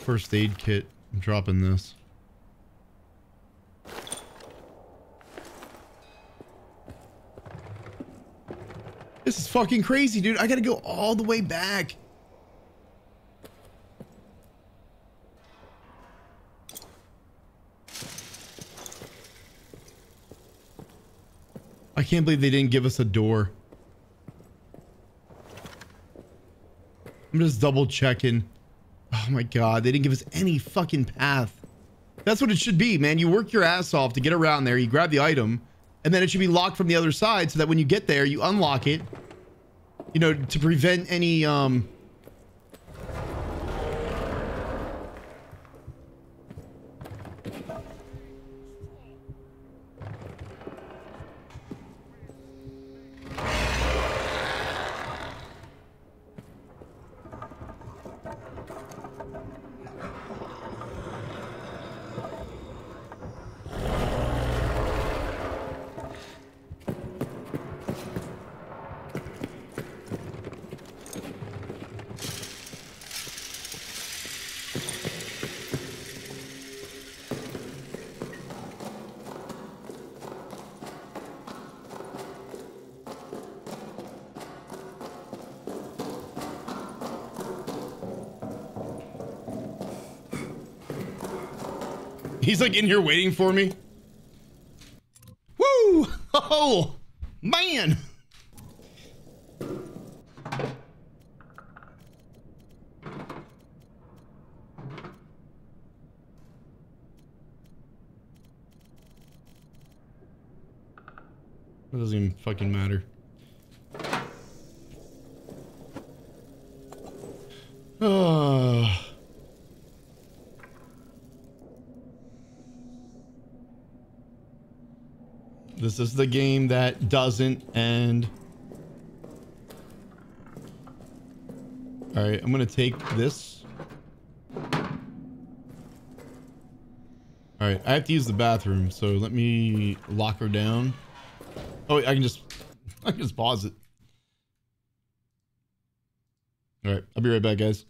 First aid kit. I'm dropping this. This is fucking crazy, dude. I gotta go all the way back. I can't believe they didn't give us a door. I'm just double checking. Oh my God. They didn't give us any fucking path. That's what it should be, man. You work your ass off to get around there. You grab the item and then it should be locked from the other side so that when you get there, you unlock it, you know, to prevent any, um, he's like in here waiting for me. Woo! Oh, man. That doesn't even fucking matter. This is the game that doesn't end. All right, I'm gonna take this. All right, I have to use the bathroom, so let me lock her down. Oh, I can just, I can just pause it. All right, I'll be right back, guys.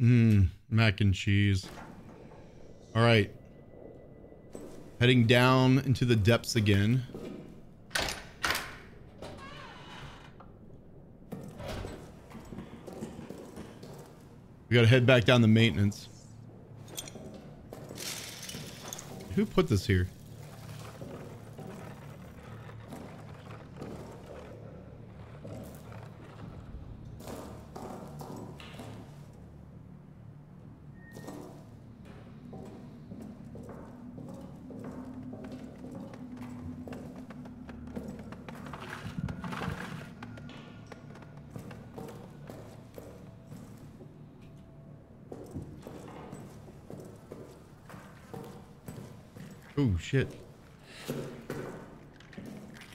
Mmm, mac and cheese. All right. Heading down into the depths again. We gotta head back down to maintenance. Who put this here? Oh, shit. All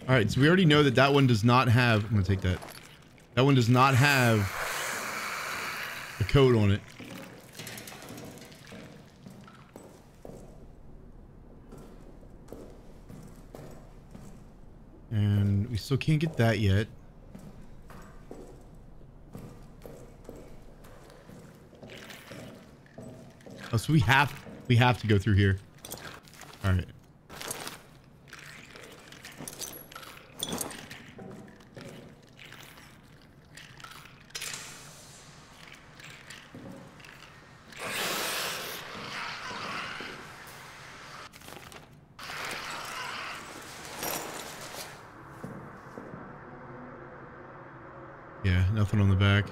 right, so we already know that that one does not have... I'm going to take that. That one does not have a code on it. And we still can't get that yet. Oh, so we have we have to go through here. All right. Yeah, nothing on the back.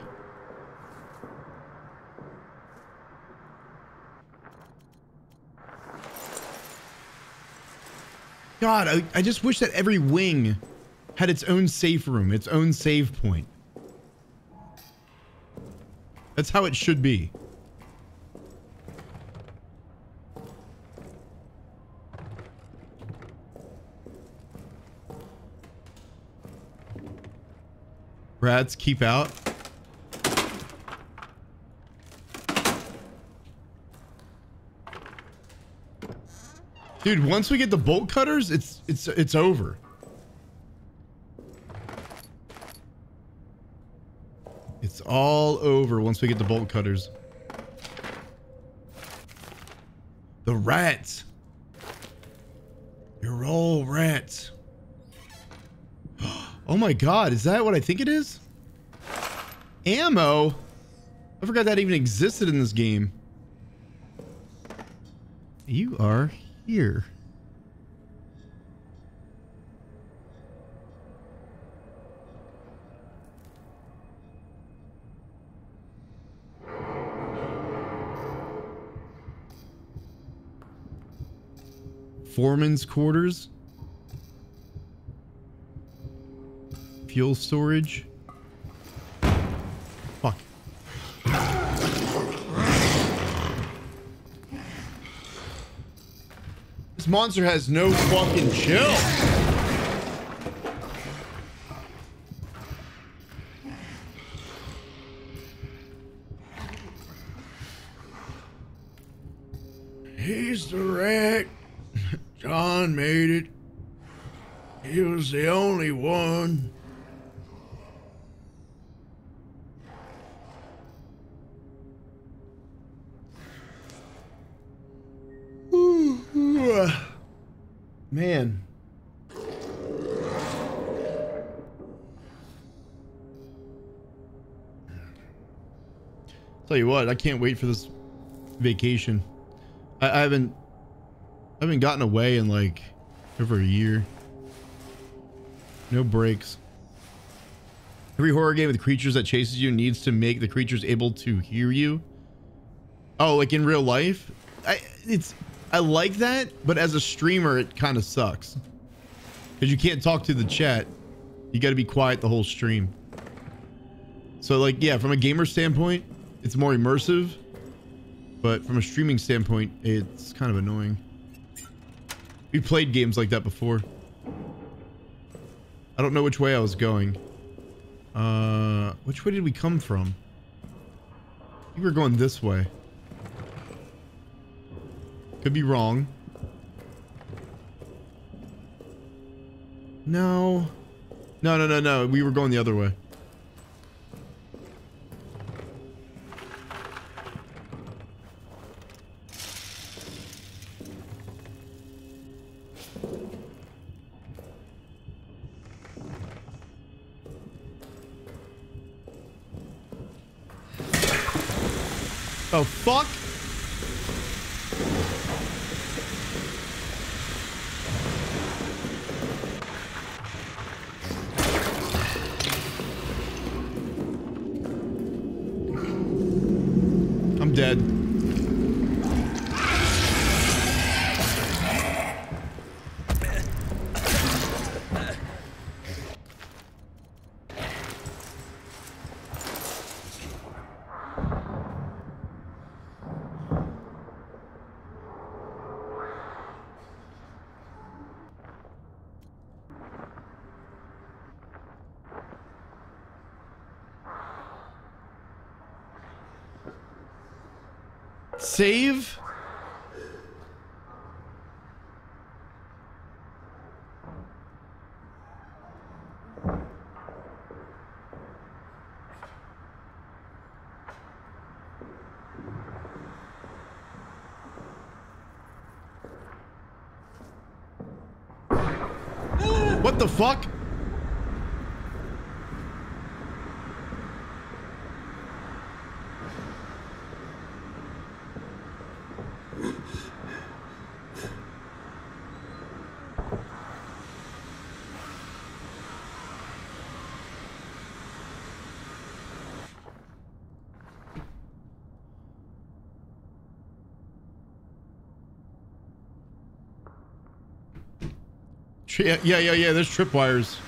God, I, I just wish that every wing had its own safe room, its own save point. That's how it should be. Rats keep out. Dude, once we get the bolt cutters, it's it's it's over. It's all over once we get the bolt cutters. The rats. You're all rats. Oh my God, is that what I think it is? Ammo? I forgot that even existed in this game. You are here. Foreman's quarters. Fuel storage. Fuck. This monster has no fucking chill. He's the rat. John made it. He was the only one. Man. Tell you what, I can't wait for this vacation. I, I haven't I haven't gotten away in like over a year. No breaks. Every horror game with creatures that chases you needs to make the creatures able to hear you. Oh, like in real life? I it's I like that, but as a streamer, it kind of sucks. Because you can't talk to the chat. You got to be quiet the whole stream. So, like, yeah, from a gamer standpoint, it's more immersive. But from a streaming standpoint, it's kind of annoying. We played games like that before. I don't know which way I was going. Uh, which way did we come from? We were going this way. Could be wrong. No. No, no, no, no. We were going the other way. Oh, fuck. Dead. Save. What the fuck? Yeah, yeah, yeah, yeah, there's tripwires.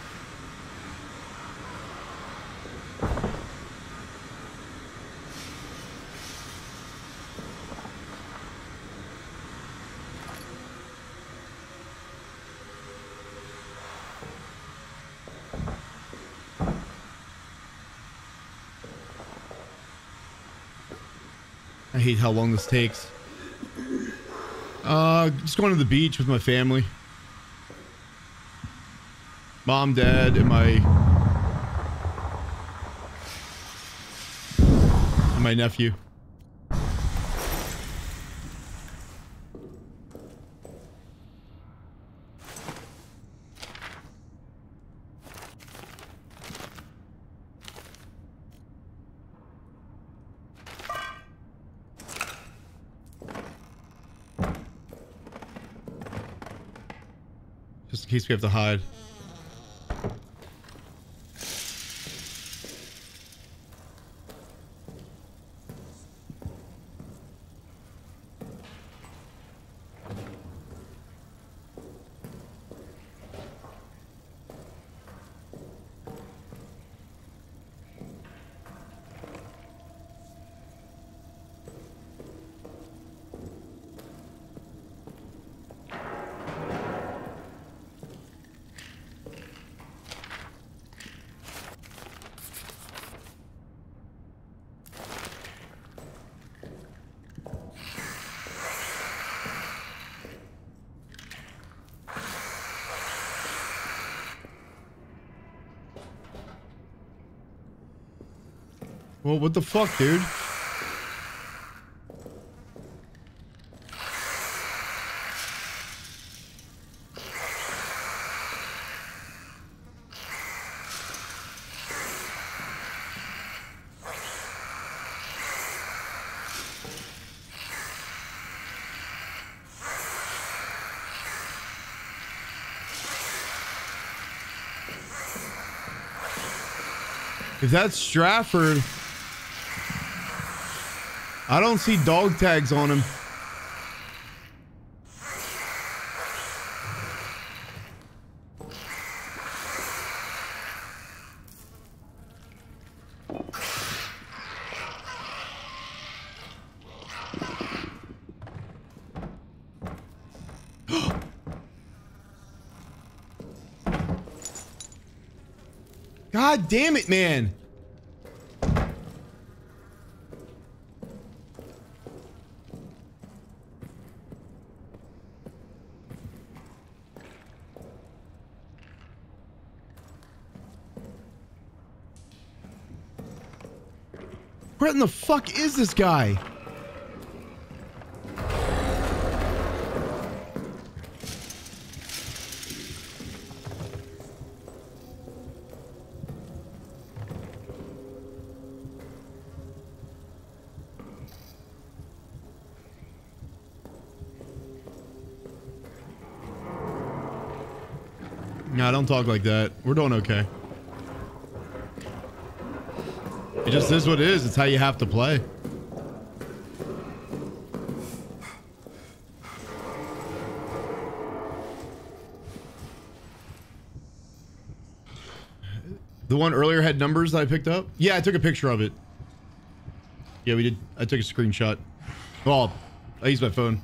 I hate how long this takes. Uh, just going to the beach with my family. Mom, Dad, and my and my nephew. Just in case we have to hide. Well, what the fuck, dude? If that's Stratford... I don't see dog tags on him. God damn it, man. Where in the fuck is this guy? Nah, don't talk like that. We're doing okay. It just is what it is. It's how you have to play. The one earlier had numbers that I picked up. Yeah, I took a picture of it. Yeah, we did. I took a screenshot. Well, I used my phone.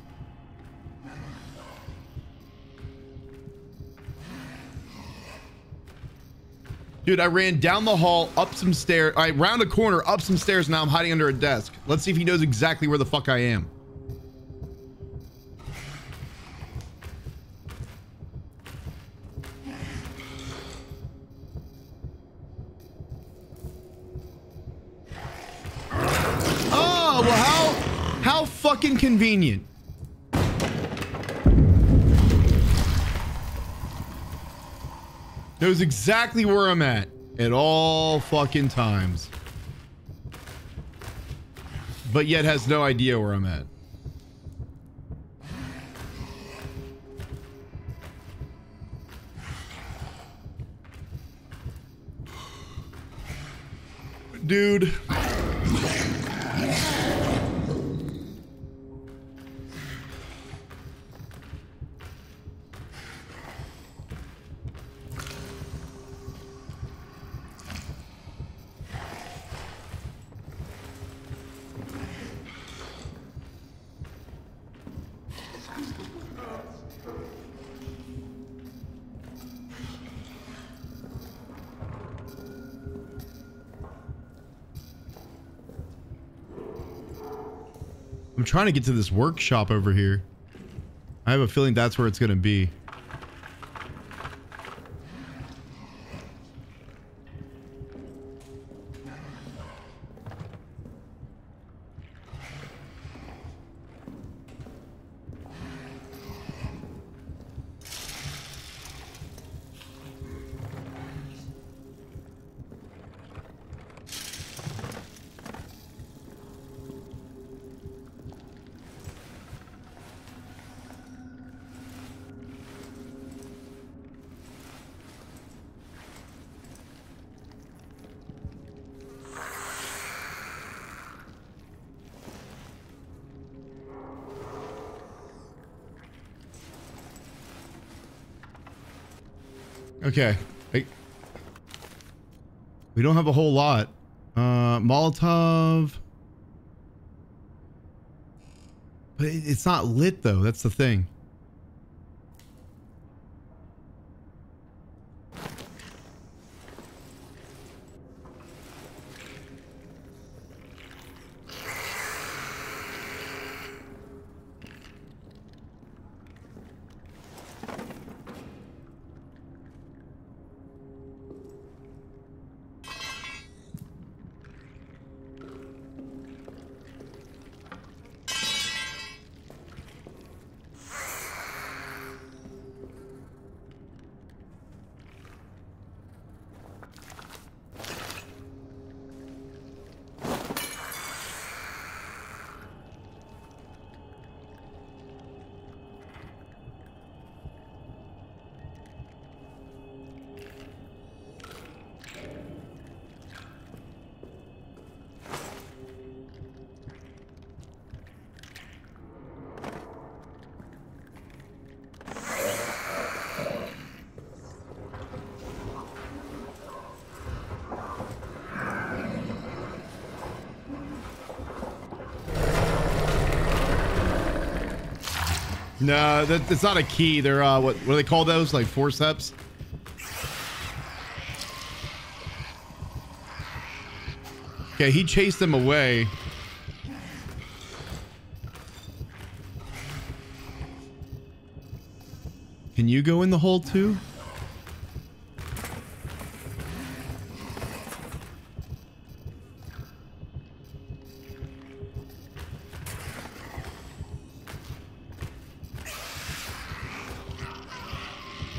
Dude, I ran down the hall, up some stairs, I round a corner, up some stairs, now I'm hiding under a desk. Let's see if he knows exactly where the fuck I am. fucking convenient. Knows exactly where I'm at at all fucking times. But yet has no idea where I'm at. Dude. I'm trying to get to this workshop over here. I have a feeling that's where it's gonna be. Okay, I, we don't have a whole lot. Uh, Molotov, but it, it's not lit though. That's the thing. No, that, that's not a key. They're, uh, what, what do they call those? Like forceps? Okay, he chased them away. Can you go in the hole too?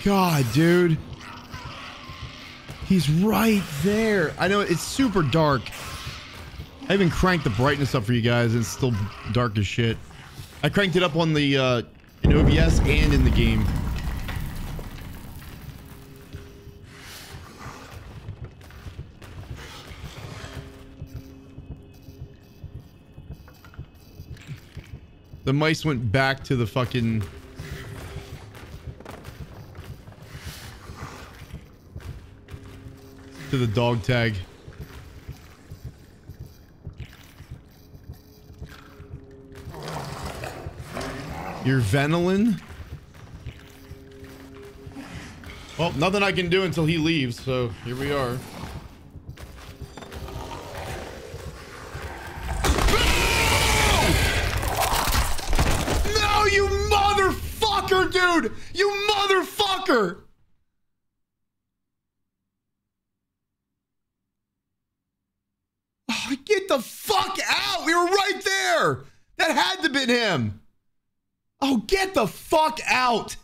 God, dude. He's right there. I know it's super dark. I even cranked the brightness up for you guys. It's still dark as shit. I cranked it up on the, uh, in O B S and in the game. The mice went back to the fucking... to the dog tag. You're Venolin? Well, nothing I can do until he leaves, so here we are. No! No, you motherfucker, dude! You motherfucker! Get the fuck out! We were right there! That had to been him. Oh, get the fuck out.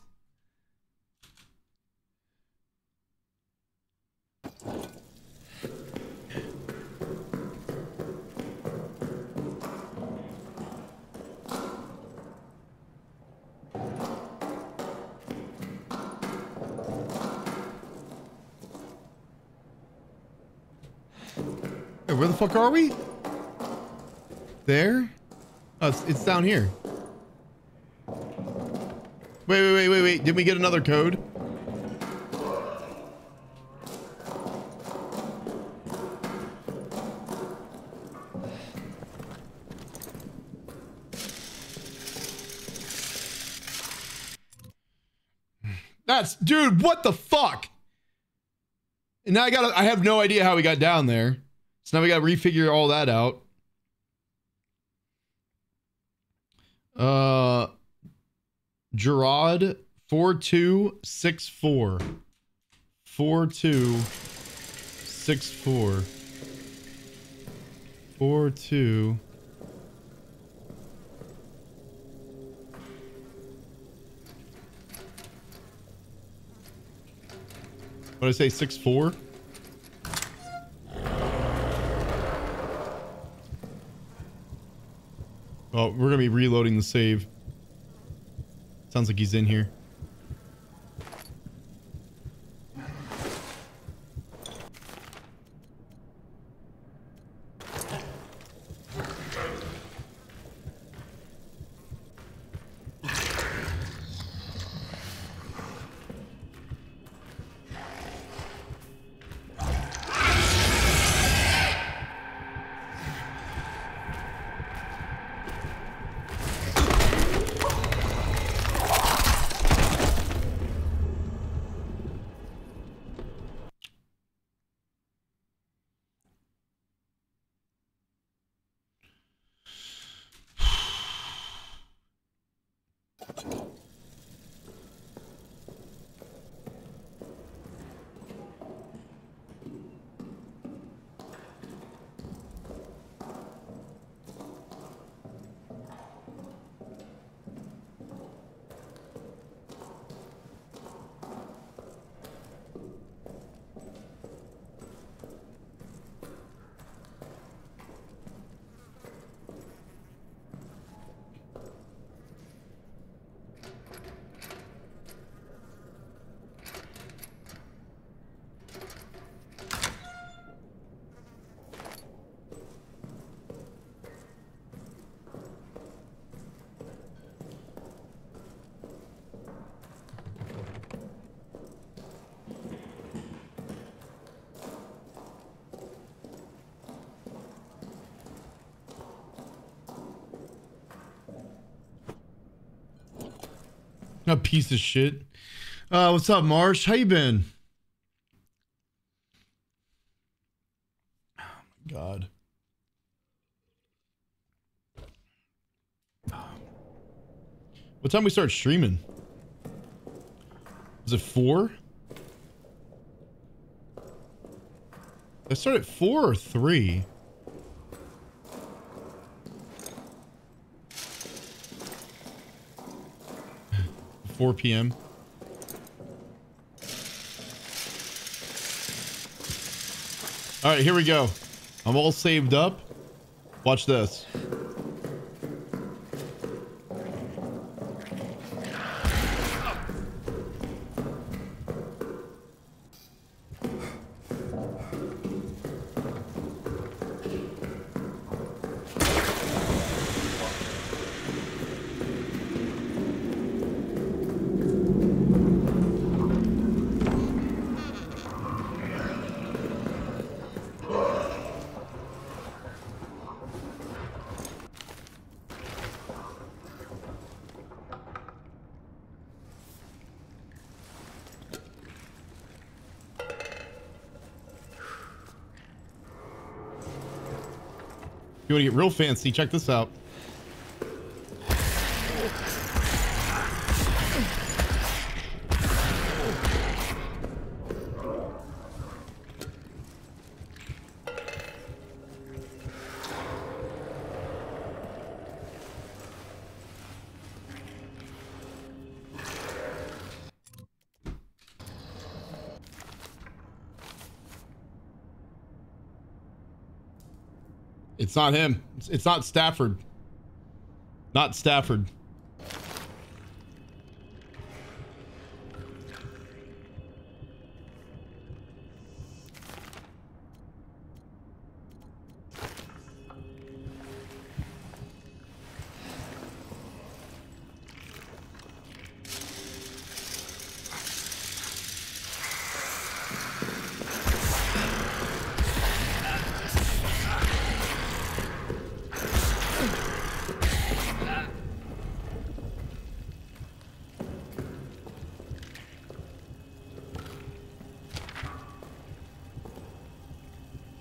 Hey, where the fuck are we? There? Oh, it's, it's down here. Wait, wait, wait, wait, wait. Did we get another code? That's, dude, what the fuck? And now I gotta, I have no idea how we got down there. So now we gotta refigure all that out. Uh, Gerard four two six four. four two six four. four two. What did I say? six four? Oh, we're gonna be reloading the save. Sounds like he's in here. A piece of shit. Uh, what's up, Marsh? How you been? Oh my God. What time we start streaming? Was it four? I started at four or three. four p m All right, here we go. I'm all saved up. Watch this. To get real fancy, check this out. It's not him. It's, it's not Stafford. Not Stafford.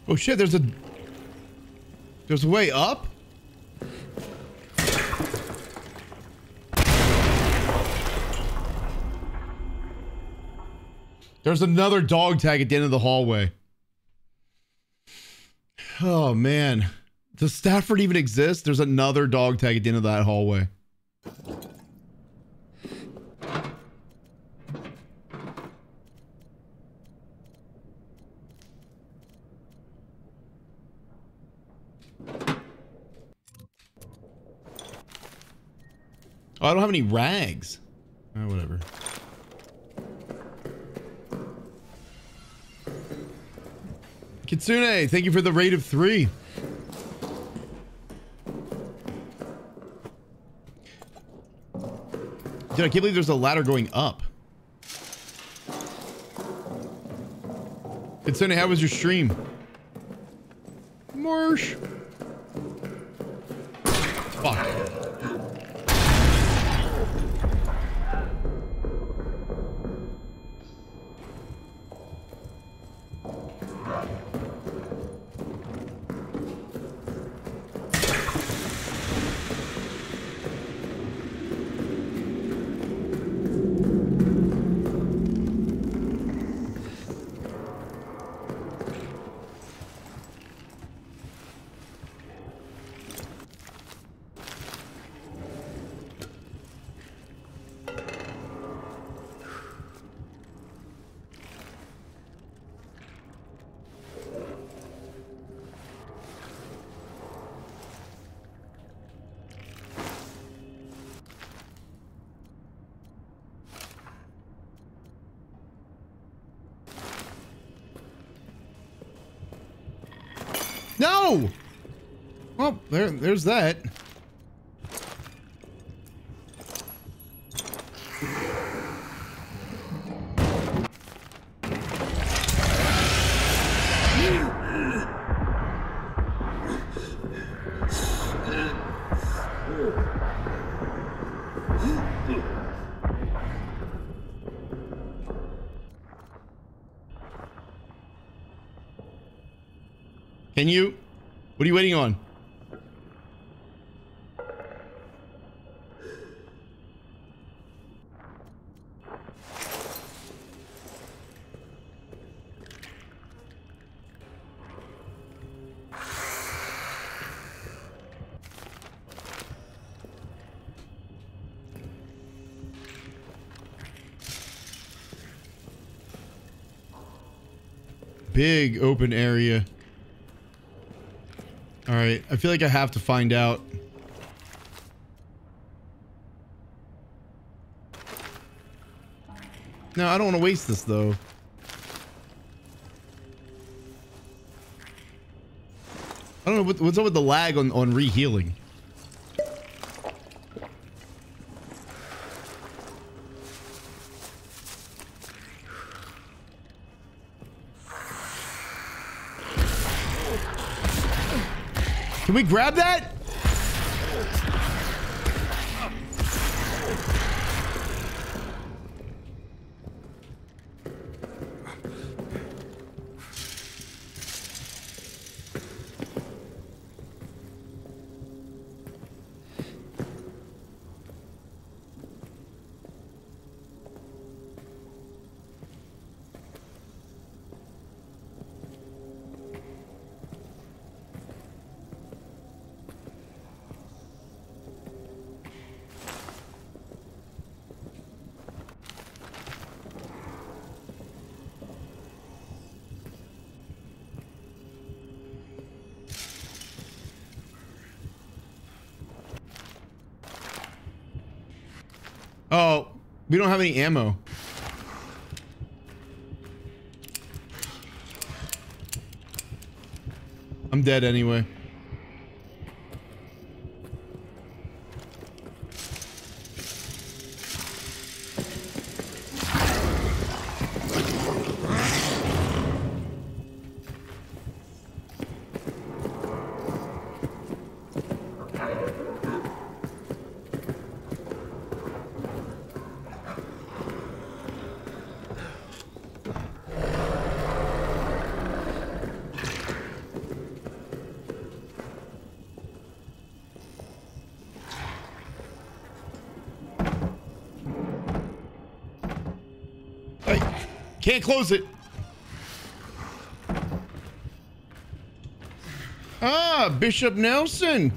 Oh shit, there's a there's a way up? There's another dog tag at the end of the hallway. Oh man. Does Stafford even exist? There's another dog tag at the end of that hallway. I don't have any rags. Oh, whatever. Kitsune, thank you for the rate of three. Dude, I can't believe there's a ladder going up. Kitsune, how was your stream? Marsh. Fuck. No! Well, there, there's that. Can you? What are you waiting on? Big open area. All right, I feel like I have to find out. No, I don't want to waste this though. I don't know what, what's up with the lag on, on re-healing. Can we grab that? Oh, we don't have any ammo. I'm dead anyway. Can't close it. Ah, Bishop Nelson.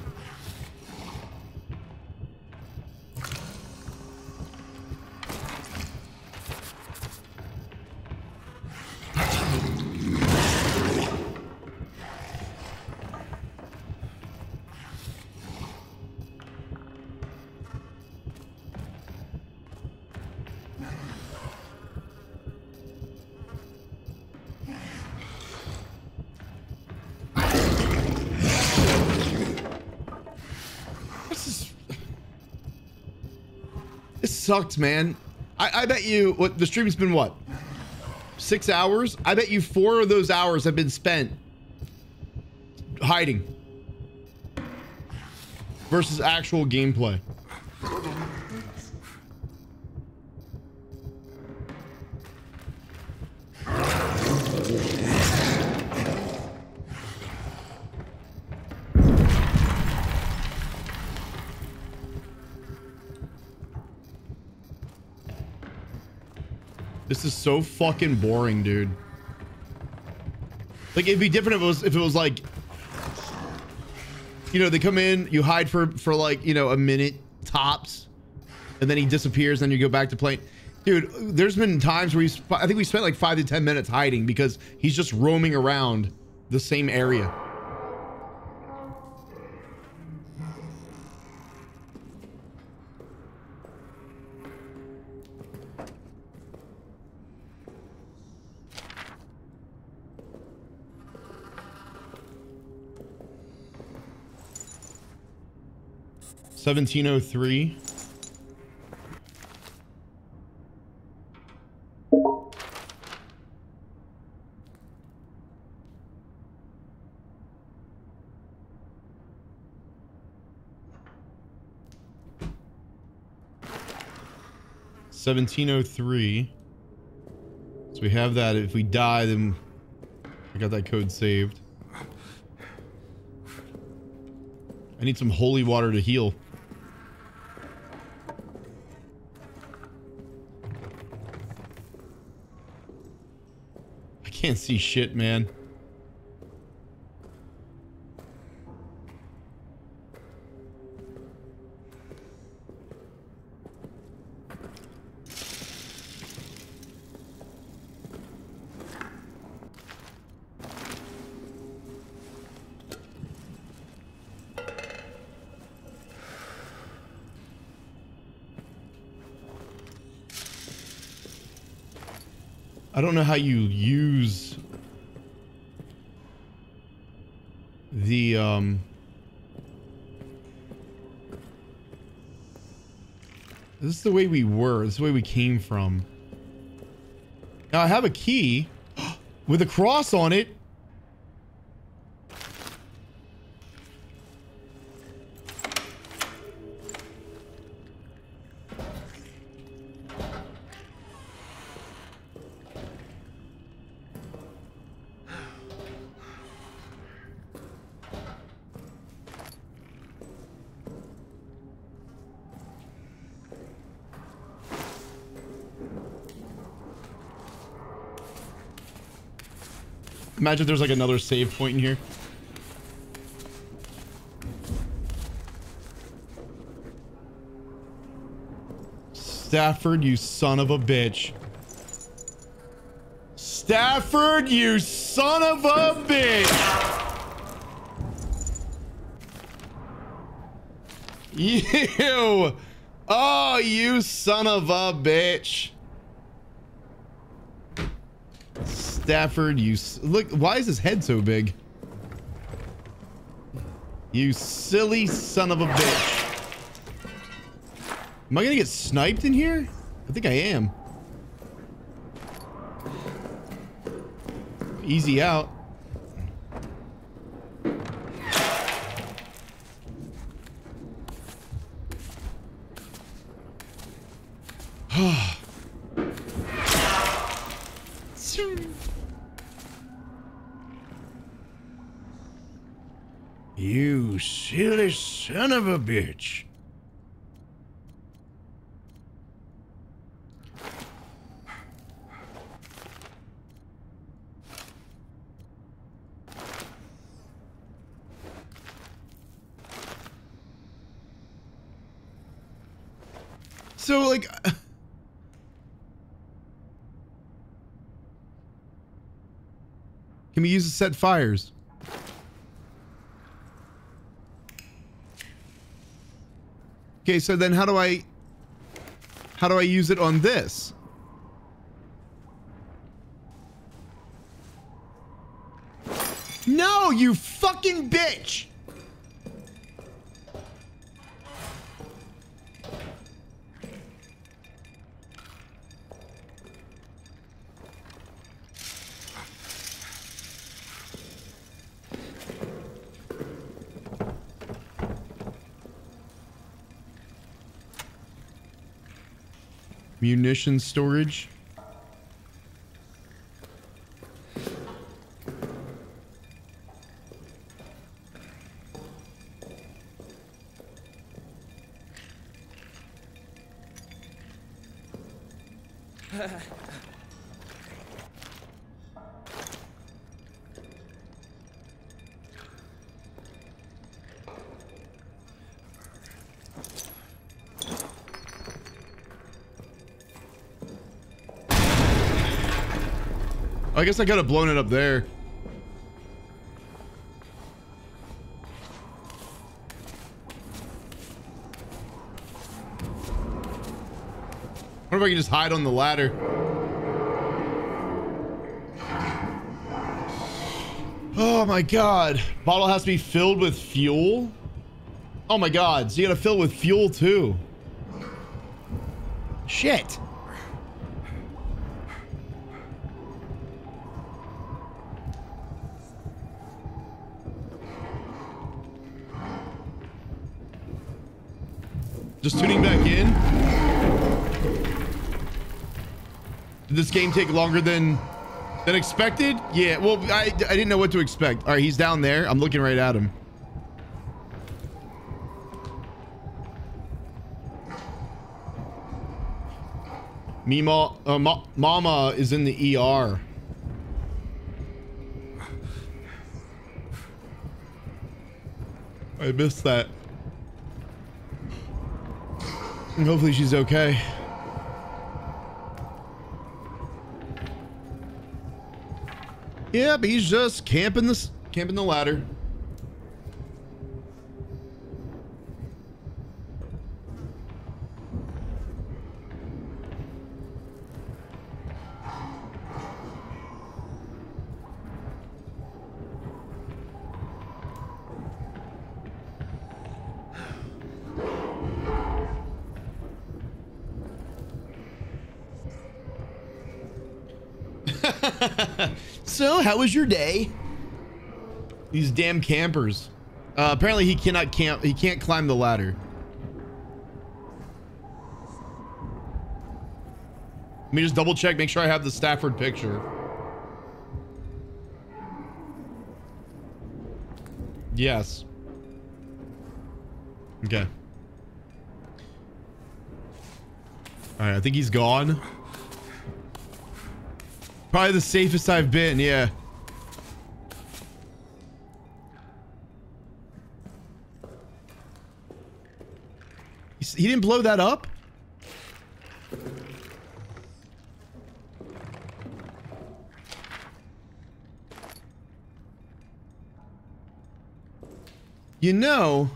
Sucked, man. I, I bet you what the stream's been, what, six hours? I bet you four of those hours have been spent hiding versus actual gameplay. This is so fucking boring, dude. Like, it'd be different if it was, if it was like, you know, they come in, you hide for, for like, you know, a minute tops, and then he disappears, and then you go back to playing. Dude, there's been times where we, I think we spent like five to ten minutes hiding because he's just roaming around the same area. seventeen oh three. seventeen oh three. So we have that. If we die, then I got that code saved. I need some holy water to heal. Can't see shit, man. I don't know how you use the, um, this is the way we were. This is the way we came from. Now I have a key with a cross on it. Imagine there's like another save point in here. Stafford, you son of a bitch. Stafford, you son of a bitch. You Oh, you son of a bitch. Stafford, you s look, why is his head so big? You silly son of a bitch. Am I gonna get sniped in here? I think I am. Easy out. You silly son of a bitch. So like can we use to set fires? Okay, so then how do I how do I use it on this? No, you fucking bitch. Munition storage. I guess I could have blown it up there. What if I can just hide on the ladder? Oh my God. Bottle has to be filled with fuel. Oh my God. So you gotta fill with fuel too. Shit. Just tuning back in. Did this game take longer than than expected? Yeah, well, I, I didn't know what to expect. All right, he's down there. I'm looking right at him. Mima, uh, Ma Mama is in the E R. I missed that. Hopefully she's okay. Yep, he's just camping the camping the ladder. So, how was your day? These damn campers. Uh, apparently, he cannot camp. He can't climb the ladder. Let me just double check, make sure I have the Stafford picture. Yes. Okay. All right, I think he's gone. Probably the safest I've been, yeah. He didn't blow that up? You know...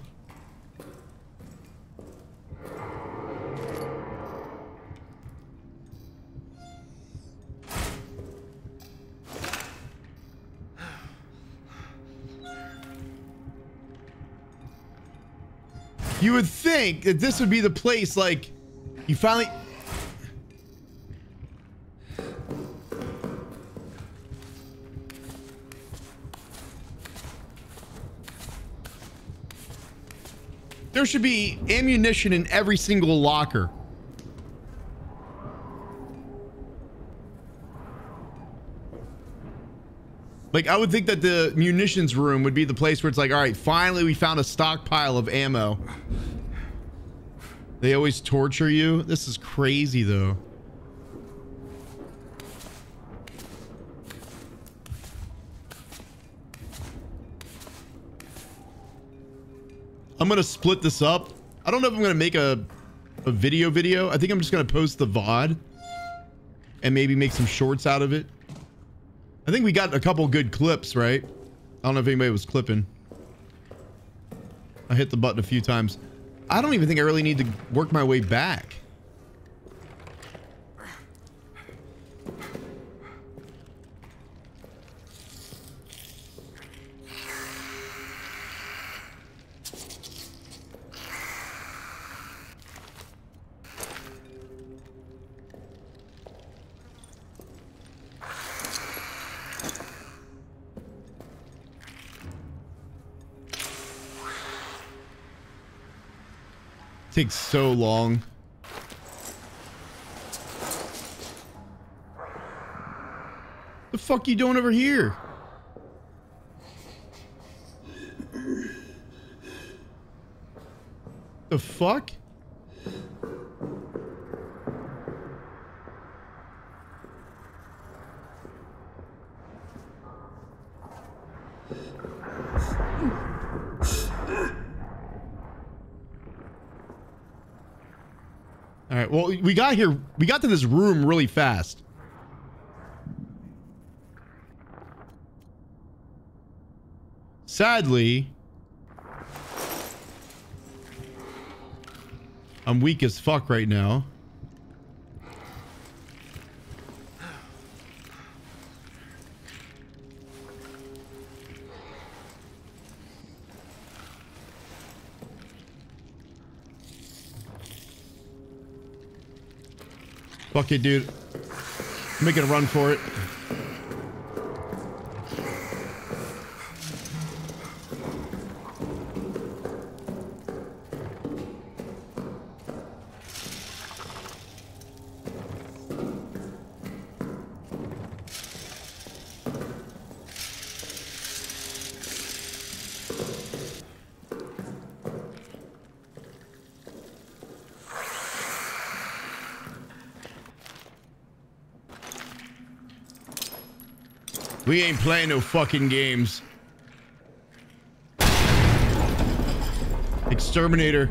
You would think that this would be the place, like, you finally... There should be ammunition in every single locker. Like, I would think that the munitions room would be the place where it's like, all right, finally we found a stockpile of ammo. They always torture you. This is crazy, though. I'm going to split this up. I don't know if I'm going to make a, a video video. I think I'm just going to post the V O D and maybe make some shorts out of it. I think we got a couple good clips, right? I don't know if anybody was clipping. I hit the button a few times. I don't even think I really need to work my way back. Takes so long. The fuck you doing over here? The fuck? Well, we got here. We got to this room really fast. Sadly, I'm weak as fuck right now. Fuck it, dude. I'm making a run for it. We ain't playing no fucking games. Exterminator.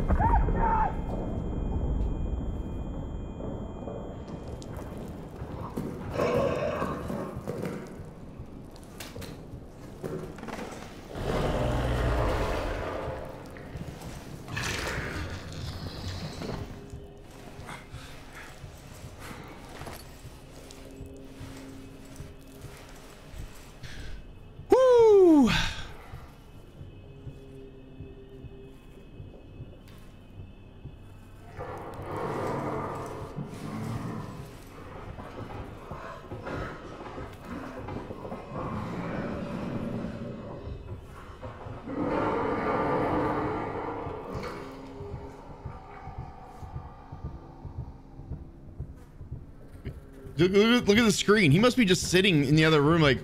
Look at the screen. He must be just sitting in the other room like...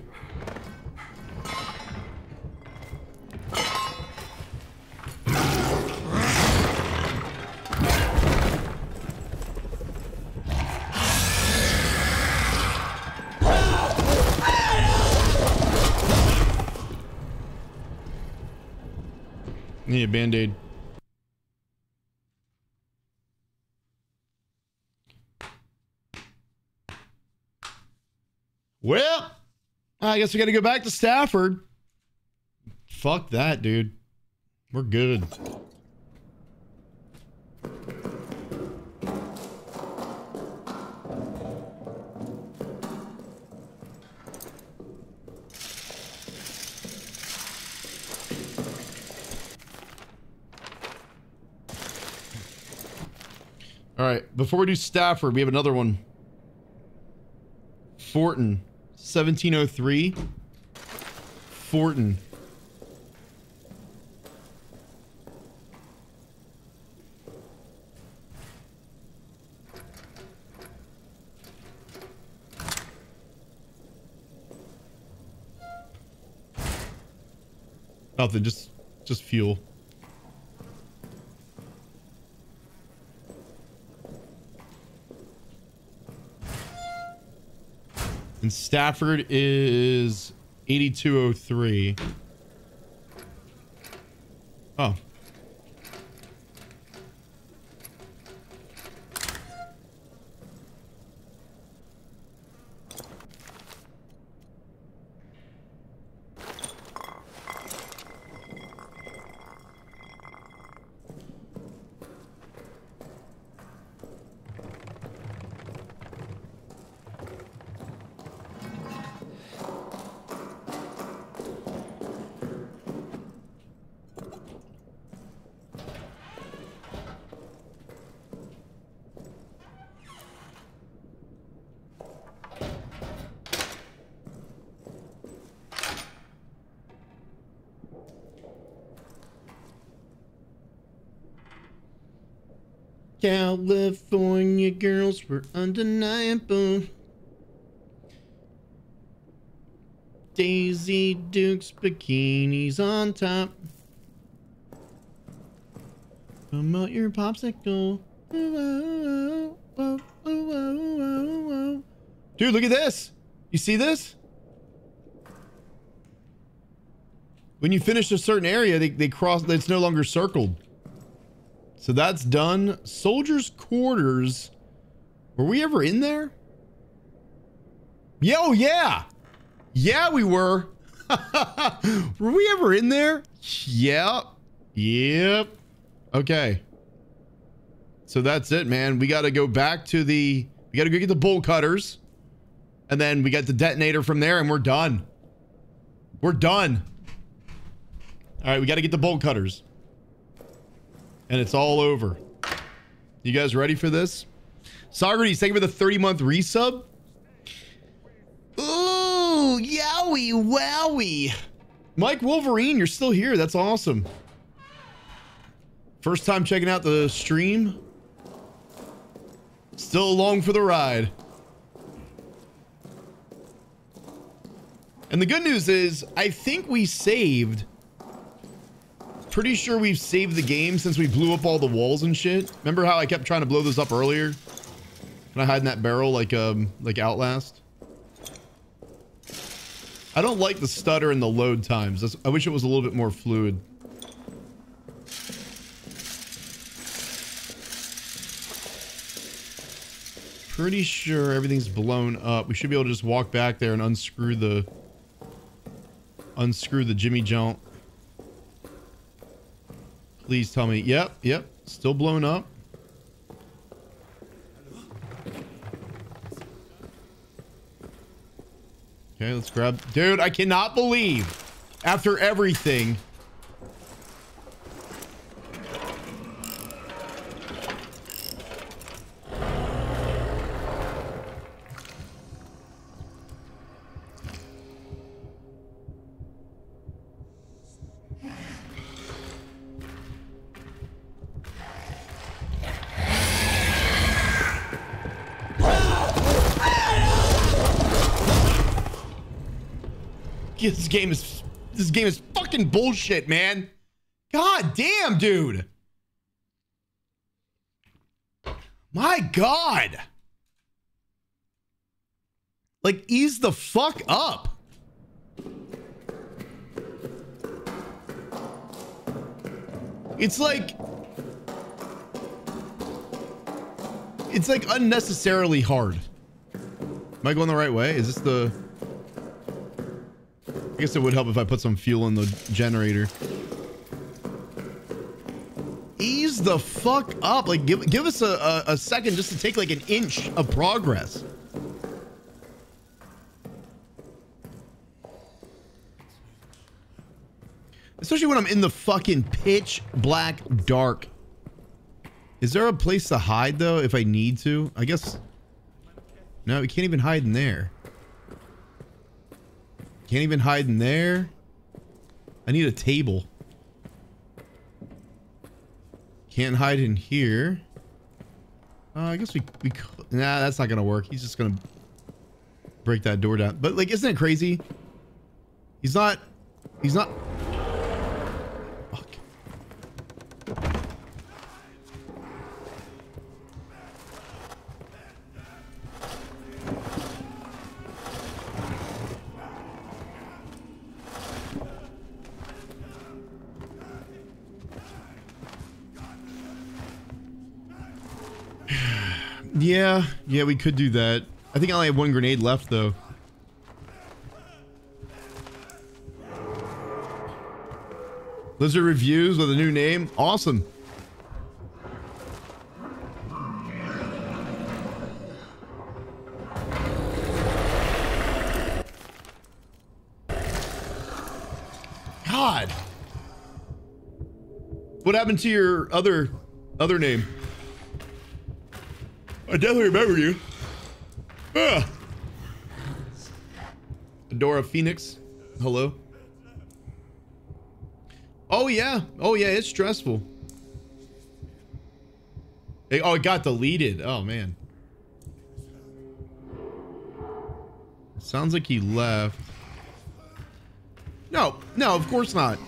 Need a band-aid. Well, I guess we got to go back to Stafford. Fuck that, dude. We're good. All right, before we do Stafford, we have another one. Fortin, seventeen oh three. Fortin. Nothing, just just fuel. And Stafford is eighty-two oh three. Oh. California girls were undeniable. Daisy Duke's bikinis on top. Come out your popsicle. Ooh, ooh, ooh, ooh, ooh, ooh, ooh. Dude, look at this. You see this? When you finish a certain area, they, they cross, it's no longer circled. So that's done. Soldiers' quarters. Were we ever in there? Yeah, oh yeah. Yeah, we were. Were we ever in there? Yep. Yep. Okay. So that's it, man. We got to go back to the... We got to go get the bolt cutters. And then we got the detonator from there and we're done. We're done. All right, we got to get the bolt cutters. And it's all over. You guys ready for this? Socrates, thank you for the thirty month resub. Ooh, yowie, wowie. Mike Wolverine, you're still here. That's awesome. First time checking out the stream. Still along for the ride. And the good news is, I think we saved... Pretty sure we've saved the game since we blew up all the walls and shit. Remember how I kept trying to blow those up earlier? Can I hide in that barrel like um like Outlast? I don't like the stutter and the load times. That's, I wish it was a little bit more fluid. Pretty sure everything's blown up. We should be able to just walk back there and unscrew the unscrew the Jimmy Jump. Please tell me. Yep, yep. Still blown up. Okay, let's grab... Dude, I cannot believe after everything... This game is this game is fucking bullshit, man. God damn, dude. My God. Like, ease the fuck up. It's like it's like unnecessarily hard. Am I going the right way? Is this the... I guess it would help if I put some fuel in the generator. Ease the fuck up. Like, give, give us a, a, a second just to take like an inch of progress. Especially when I'm in the fucking pitch black dark. Is there a place to hide though if I need to? I guess. No, we can't even hide in there. Can't even hide in there. I need a table. Can't hide in here. Uh, I guess we, we nah, that's not gonna work. He's just gonna break that door down. But like, isn't it crazy? He's not, he's not. Fuck. Yeah, yeah, we could do that. I think I only have one grenade left though. Lizard Reviews with a new name. Awesome. God. What happened to your other other name? I definitely remember you. Ah. Adora Phoenix. Hello. Oh yeah. Oh yeah, it's stressful. It, oh, it got deleted. Oh man. Sounds like he left. No, no, of course not.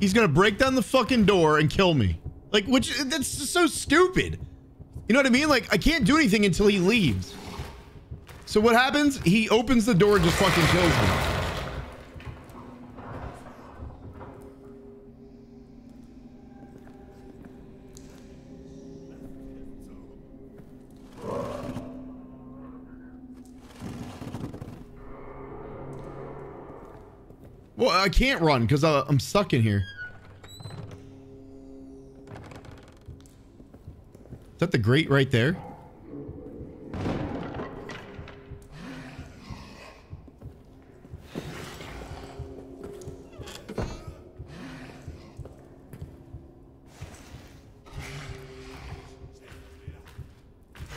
He's gonna break down the fucking door and kill me. Like, which, that's just so stupid. You know what I mean? Like, I can't do anything until he leaves. So what happens? He opens the door and just fucking kills me. Well, I can't run because uh, I'm stuck in here. Is that the grate right there?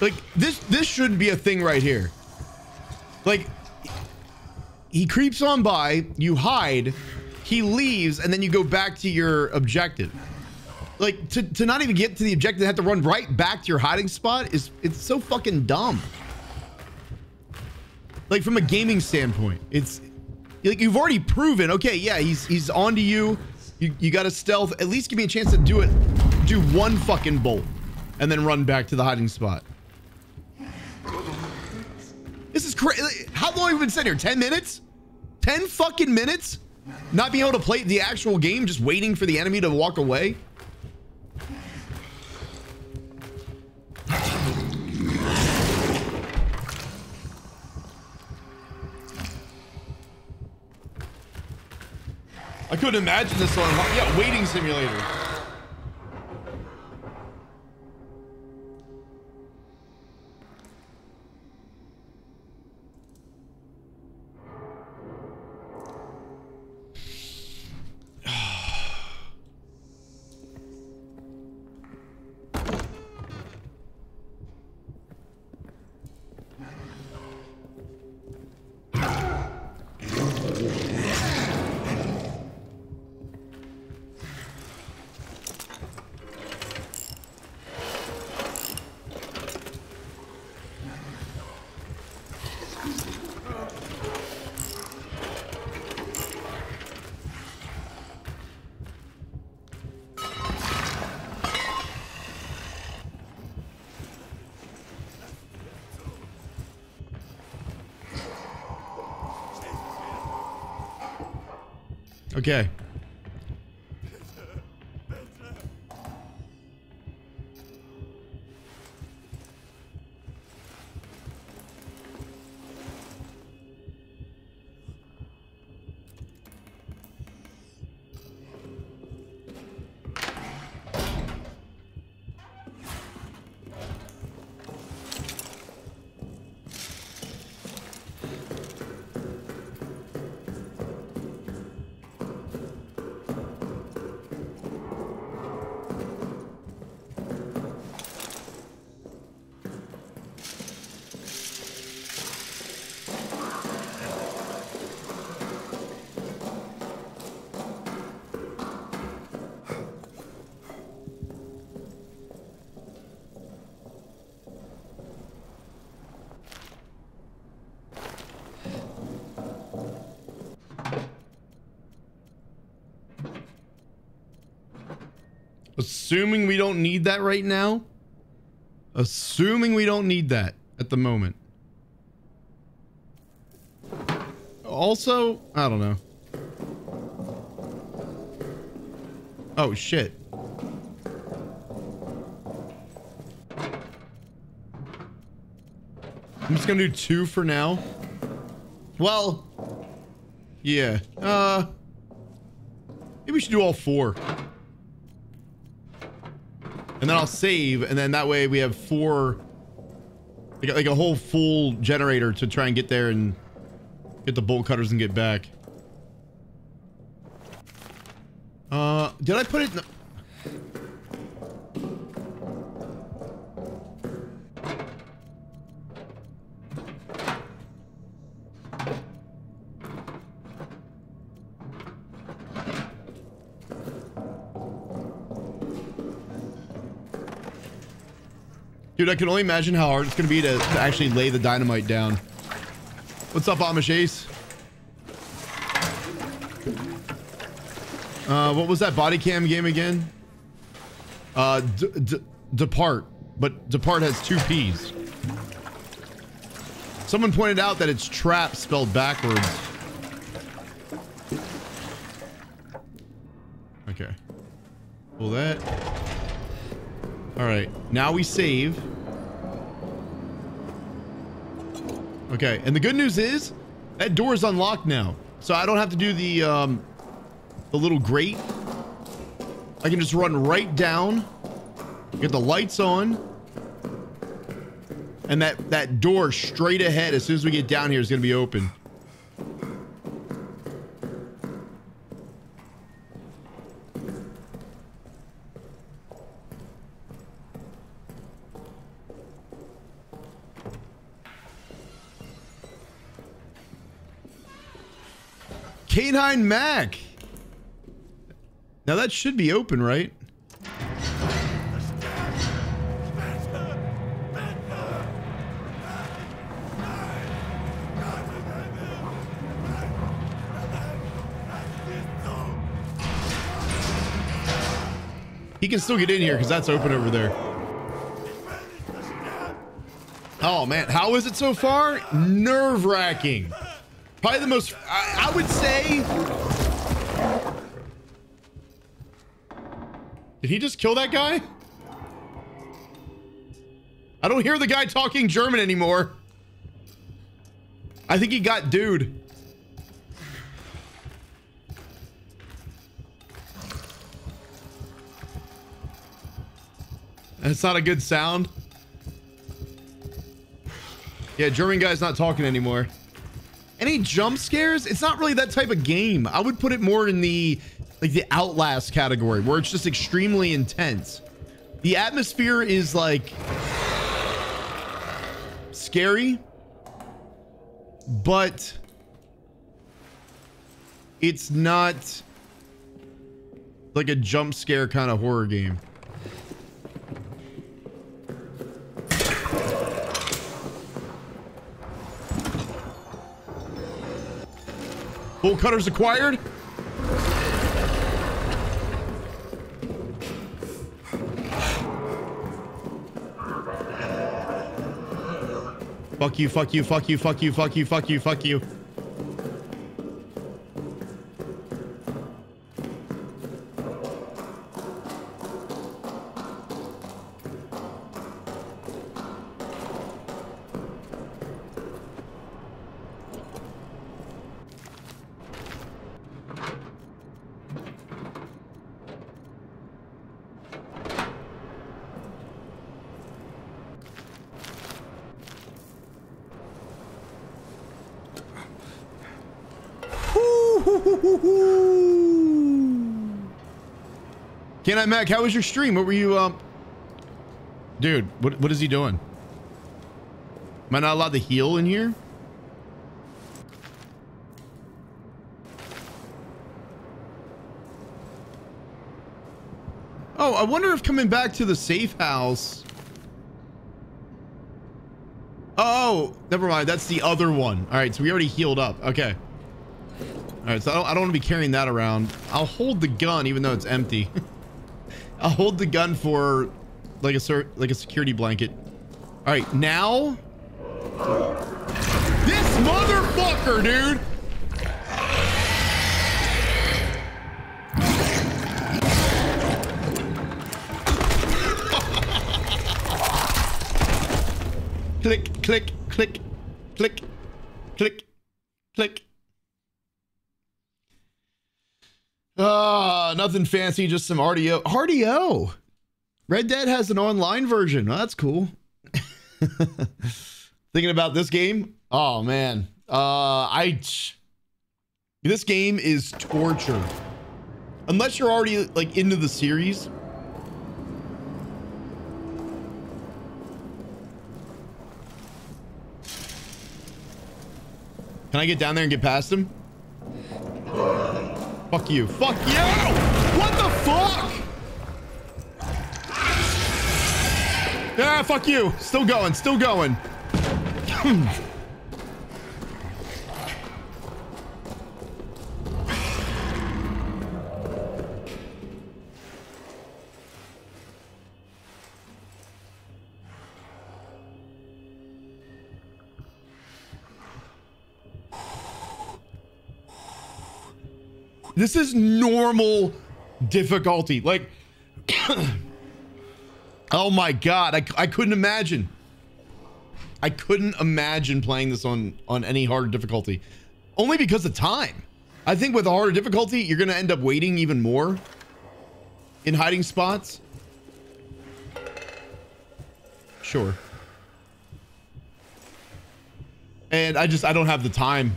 Like this, this shouldn't be a thing right here. Like, he creeps on by, you hide, he leaves, and then you go back to your objective. Like, to, to not even get to the objective, have to run right back to your hiding spot is, it's so fucking dumb. Like, from a gaming standpoint, it's like, you've already proven, okay, yeah, he's, he's onto you. You, you got to stealth, at least give me a chance to do it. Do one fucking bolt and then run back to the hiding spot. This is crazy. How long have we been sitting here? ten minutes? ten fucking minutes? Not being able to play the actual game, just waiting for the enemy to walk away? I couldn't imagine this one. Yeah, waiting simulator. Okay. Assuming we don't need that right now. Assuming we don't need that at the moment. Also, I don't know. Oh, shit. I'm just gonna do two for now. Well, yeah. Uh, maybe we should do all four. And then I'll save, and then that way we have four, like, like a whole full generator to try and get there and get the bolt cutters and get back. Uh, did I put it in the... Dude, I can only imagine how hard it's going to be to, to actually lay the dynamite down. What's up, Amish Ace? Uh, what was that body cam game again? Uh, d d Depart. But Depart has two P's. Someone pointed out that it's trap spelled backwards. Okay. Pull that. Alright. Now we save. Okay, and the good news is that door is unlocked now, so I don't have to do the um, the little grate. I can just run right down, get the lights on, and that that door straight ahead as soon as we get down here is going to be open. K nine Mac. Now that should be open, right? He can still get in here because that's open over there. Oh man, how is it so far? Nerve-wracking. Probably the most, I, I would say. Did he just kill that guy? I don't hear the guy talking German anymore. I think he got dude. That's not a good sound. Yeah, German guy's not talking anymore. Any jump scares? It's not really that type of game. I would put it more in the like the Outlast category where it's just extremely intense. The atmosphere is like scary, but it's not like a jump scare kind of horror game. Bolt cutters acquired. Fuck you, fuck you, fuck you, fuck you, fuck you, fuck you, fuck you. K nine Mac, how was your stream? What were you, um, dude? What what is he doing? Am I not allowed to heal in here? Oh, I wonder if coming back to the safe house. Oh, never mind. That's the other one. All right, so we already healed up. Okay. All right, so I don't, I don't want to be carrying that around. I'll hold the gun even though it's empty. I'll hold the gun for like a like a security blanket. All right, now. This motherfucker, dude. Click, click, click, click, click, click. Ah, nothing fancy, just some R D O. R D O! Red Dead has an online version. Oh, that's cool. Thinking about this game? Oh, man. Uh, I... This game is torture. Unless you're already, like, into the series. Can I get down there and get past him? Fuck you. Fuck you! What the fuck? Ah, fuck you. Still going. Still going. This is normal difficulty. Like, oh my God, I, I couldn't imagine. I couldn't imagine playing this on, on any harder difficulty, only because of time. I think with a harder difficulty, you're gonna end up waiting even more in hiding spots. Sure. And I just, I don't have the time.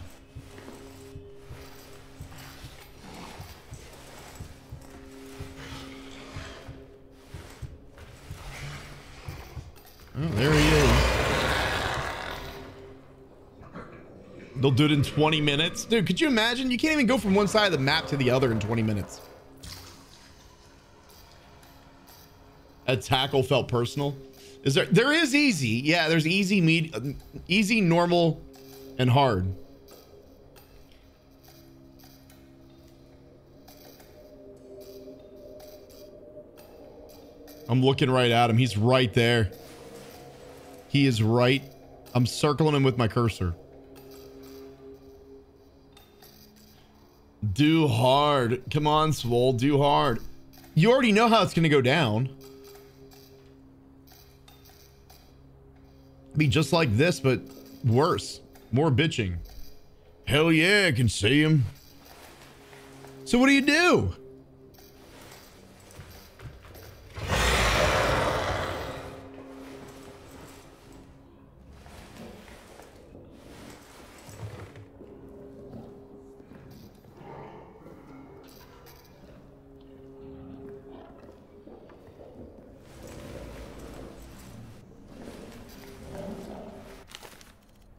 Oh, there he is. They'll do it in twenty minutes. Dude, could you imagine? You can't even go from one side of the map to the other in twenty minutes. A tackle felt personal. Is there, there is easy. Yeah, there's easy, med, easy, normal, and hard. I'm looking right at him. He's right there. He is right. I'm circling him with my cursor. Do hard. Come on, Swole. Do hard. You already know how it's going to go down. Be just like this, but worse. More bitching. Hell yeah, I can see him. So what do you do?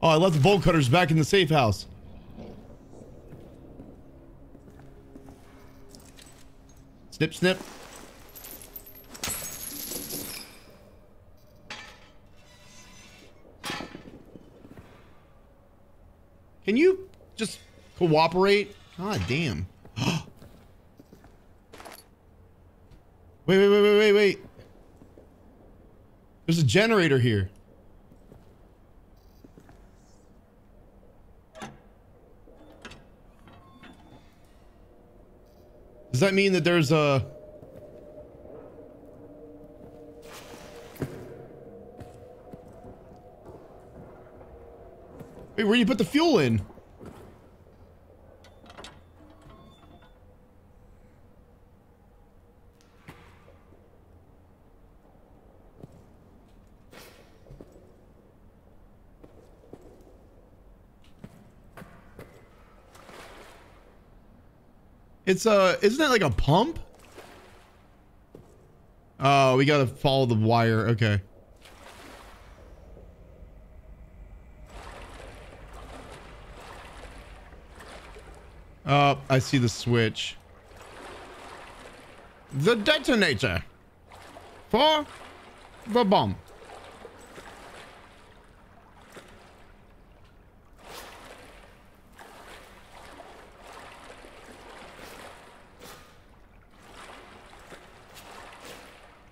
Oh, I left the bolt cutters back in the safe house. Snip, snip. Can you just cooperate? God damn. Wait, wait, wait, wait, wait, wait. There's a generator here. Does that mean that there's a... Wait, where do you put the fuel in? It's uh, isn't that like a pump? Oh, we gotta follow the wire. Okay. Oh, I see the switch. The detonator for the bomb.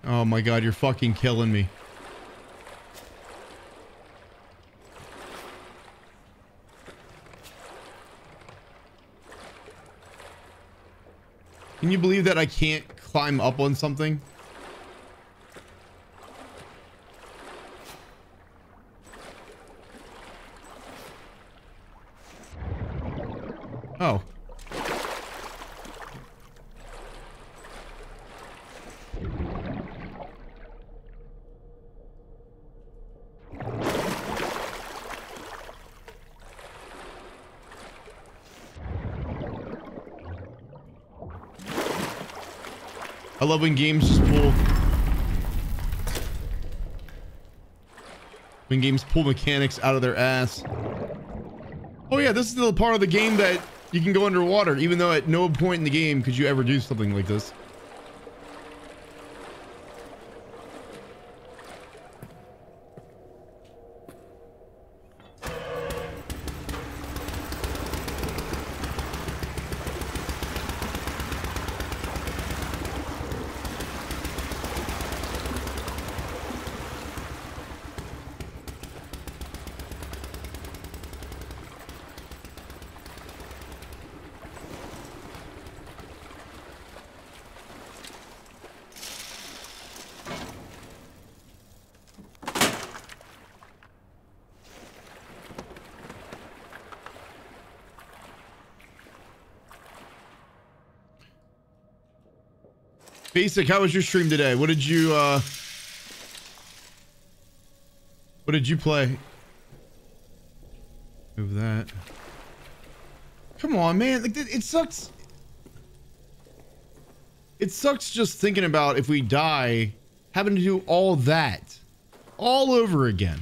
Oh my god, you're fucking killing me. Can you believe that I can't climb up on something? Oh. I love when games just pull. When games pull mechanics out of their ass. Oh yeah, this is the part of the game that you can go underwater, even though at no point in the game could you ever do something like this. Basic, how was your stream today? What did you, uh... What did you play? Move that. Come on, man. Like, it sucks. It sucks just thinking about if we die, having to do all that. All over again.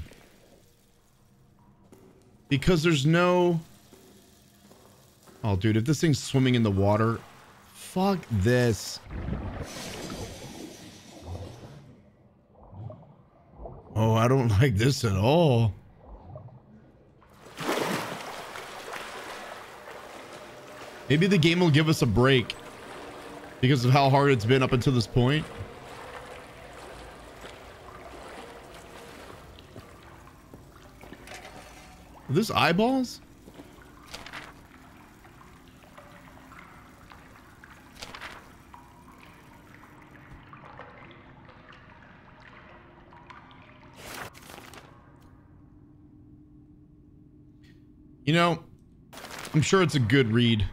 Because there's no... Oh, dude, if this thing's swimming in the water... Fuck this. Oh, I don't like this at all. Maybe the game will give us a break because of how hard it's been up until this point. Are those eyeballs? You know, I'm sure it's a good read.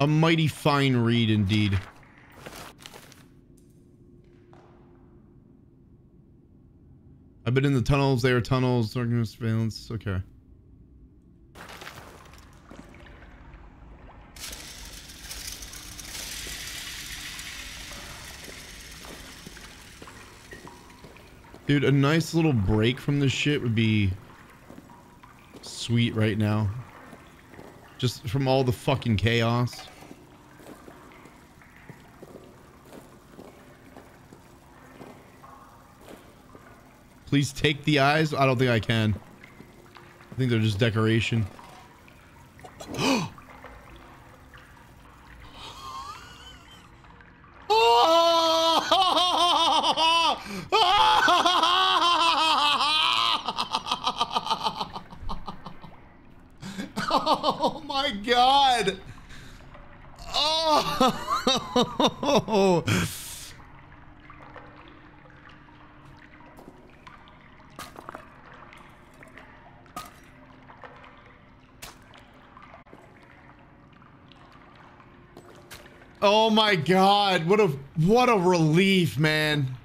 A mighty fine read indeed. I've been in the tunnels, they are tunnels, organized surveillance, okay. Dude, a nice little break from this shit would be... sweet right now, just from all the fucking chaos. Please take the eyes. I don't think I can. I think they're just decoration. Oh, oh my God, what a what a relief, man.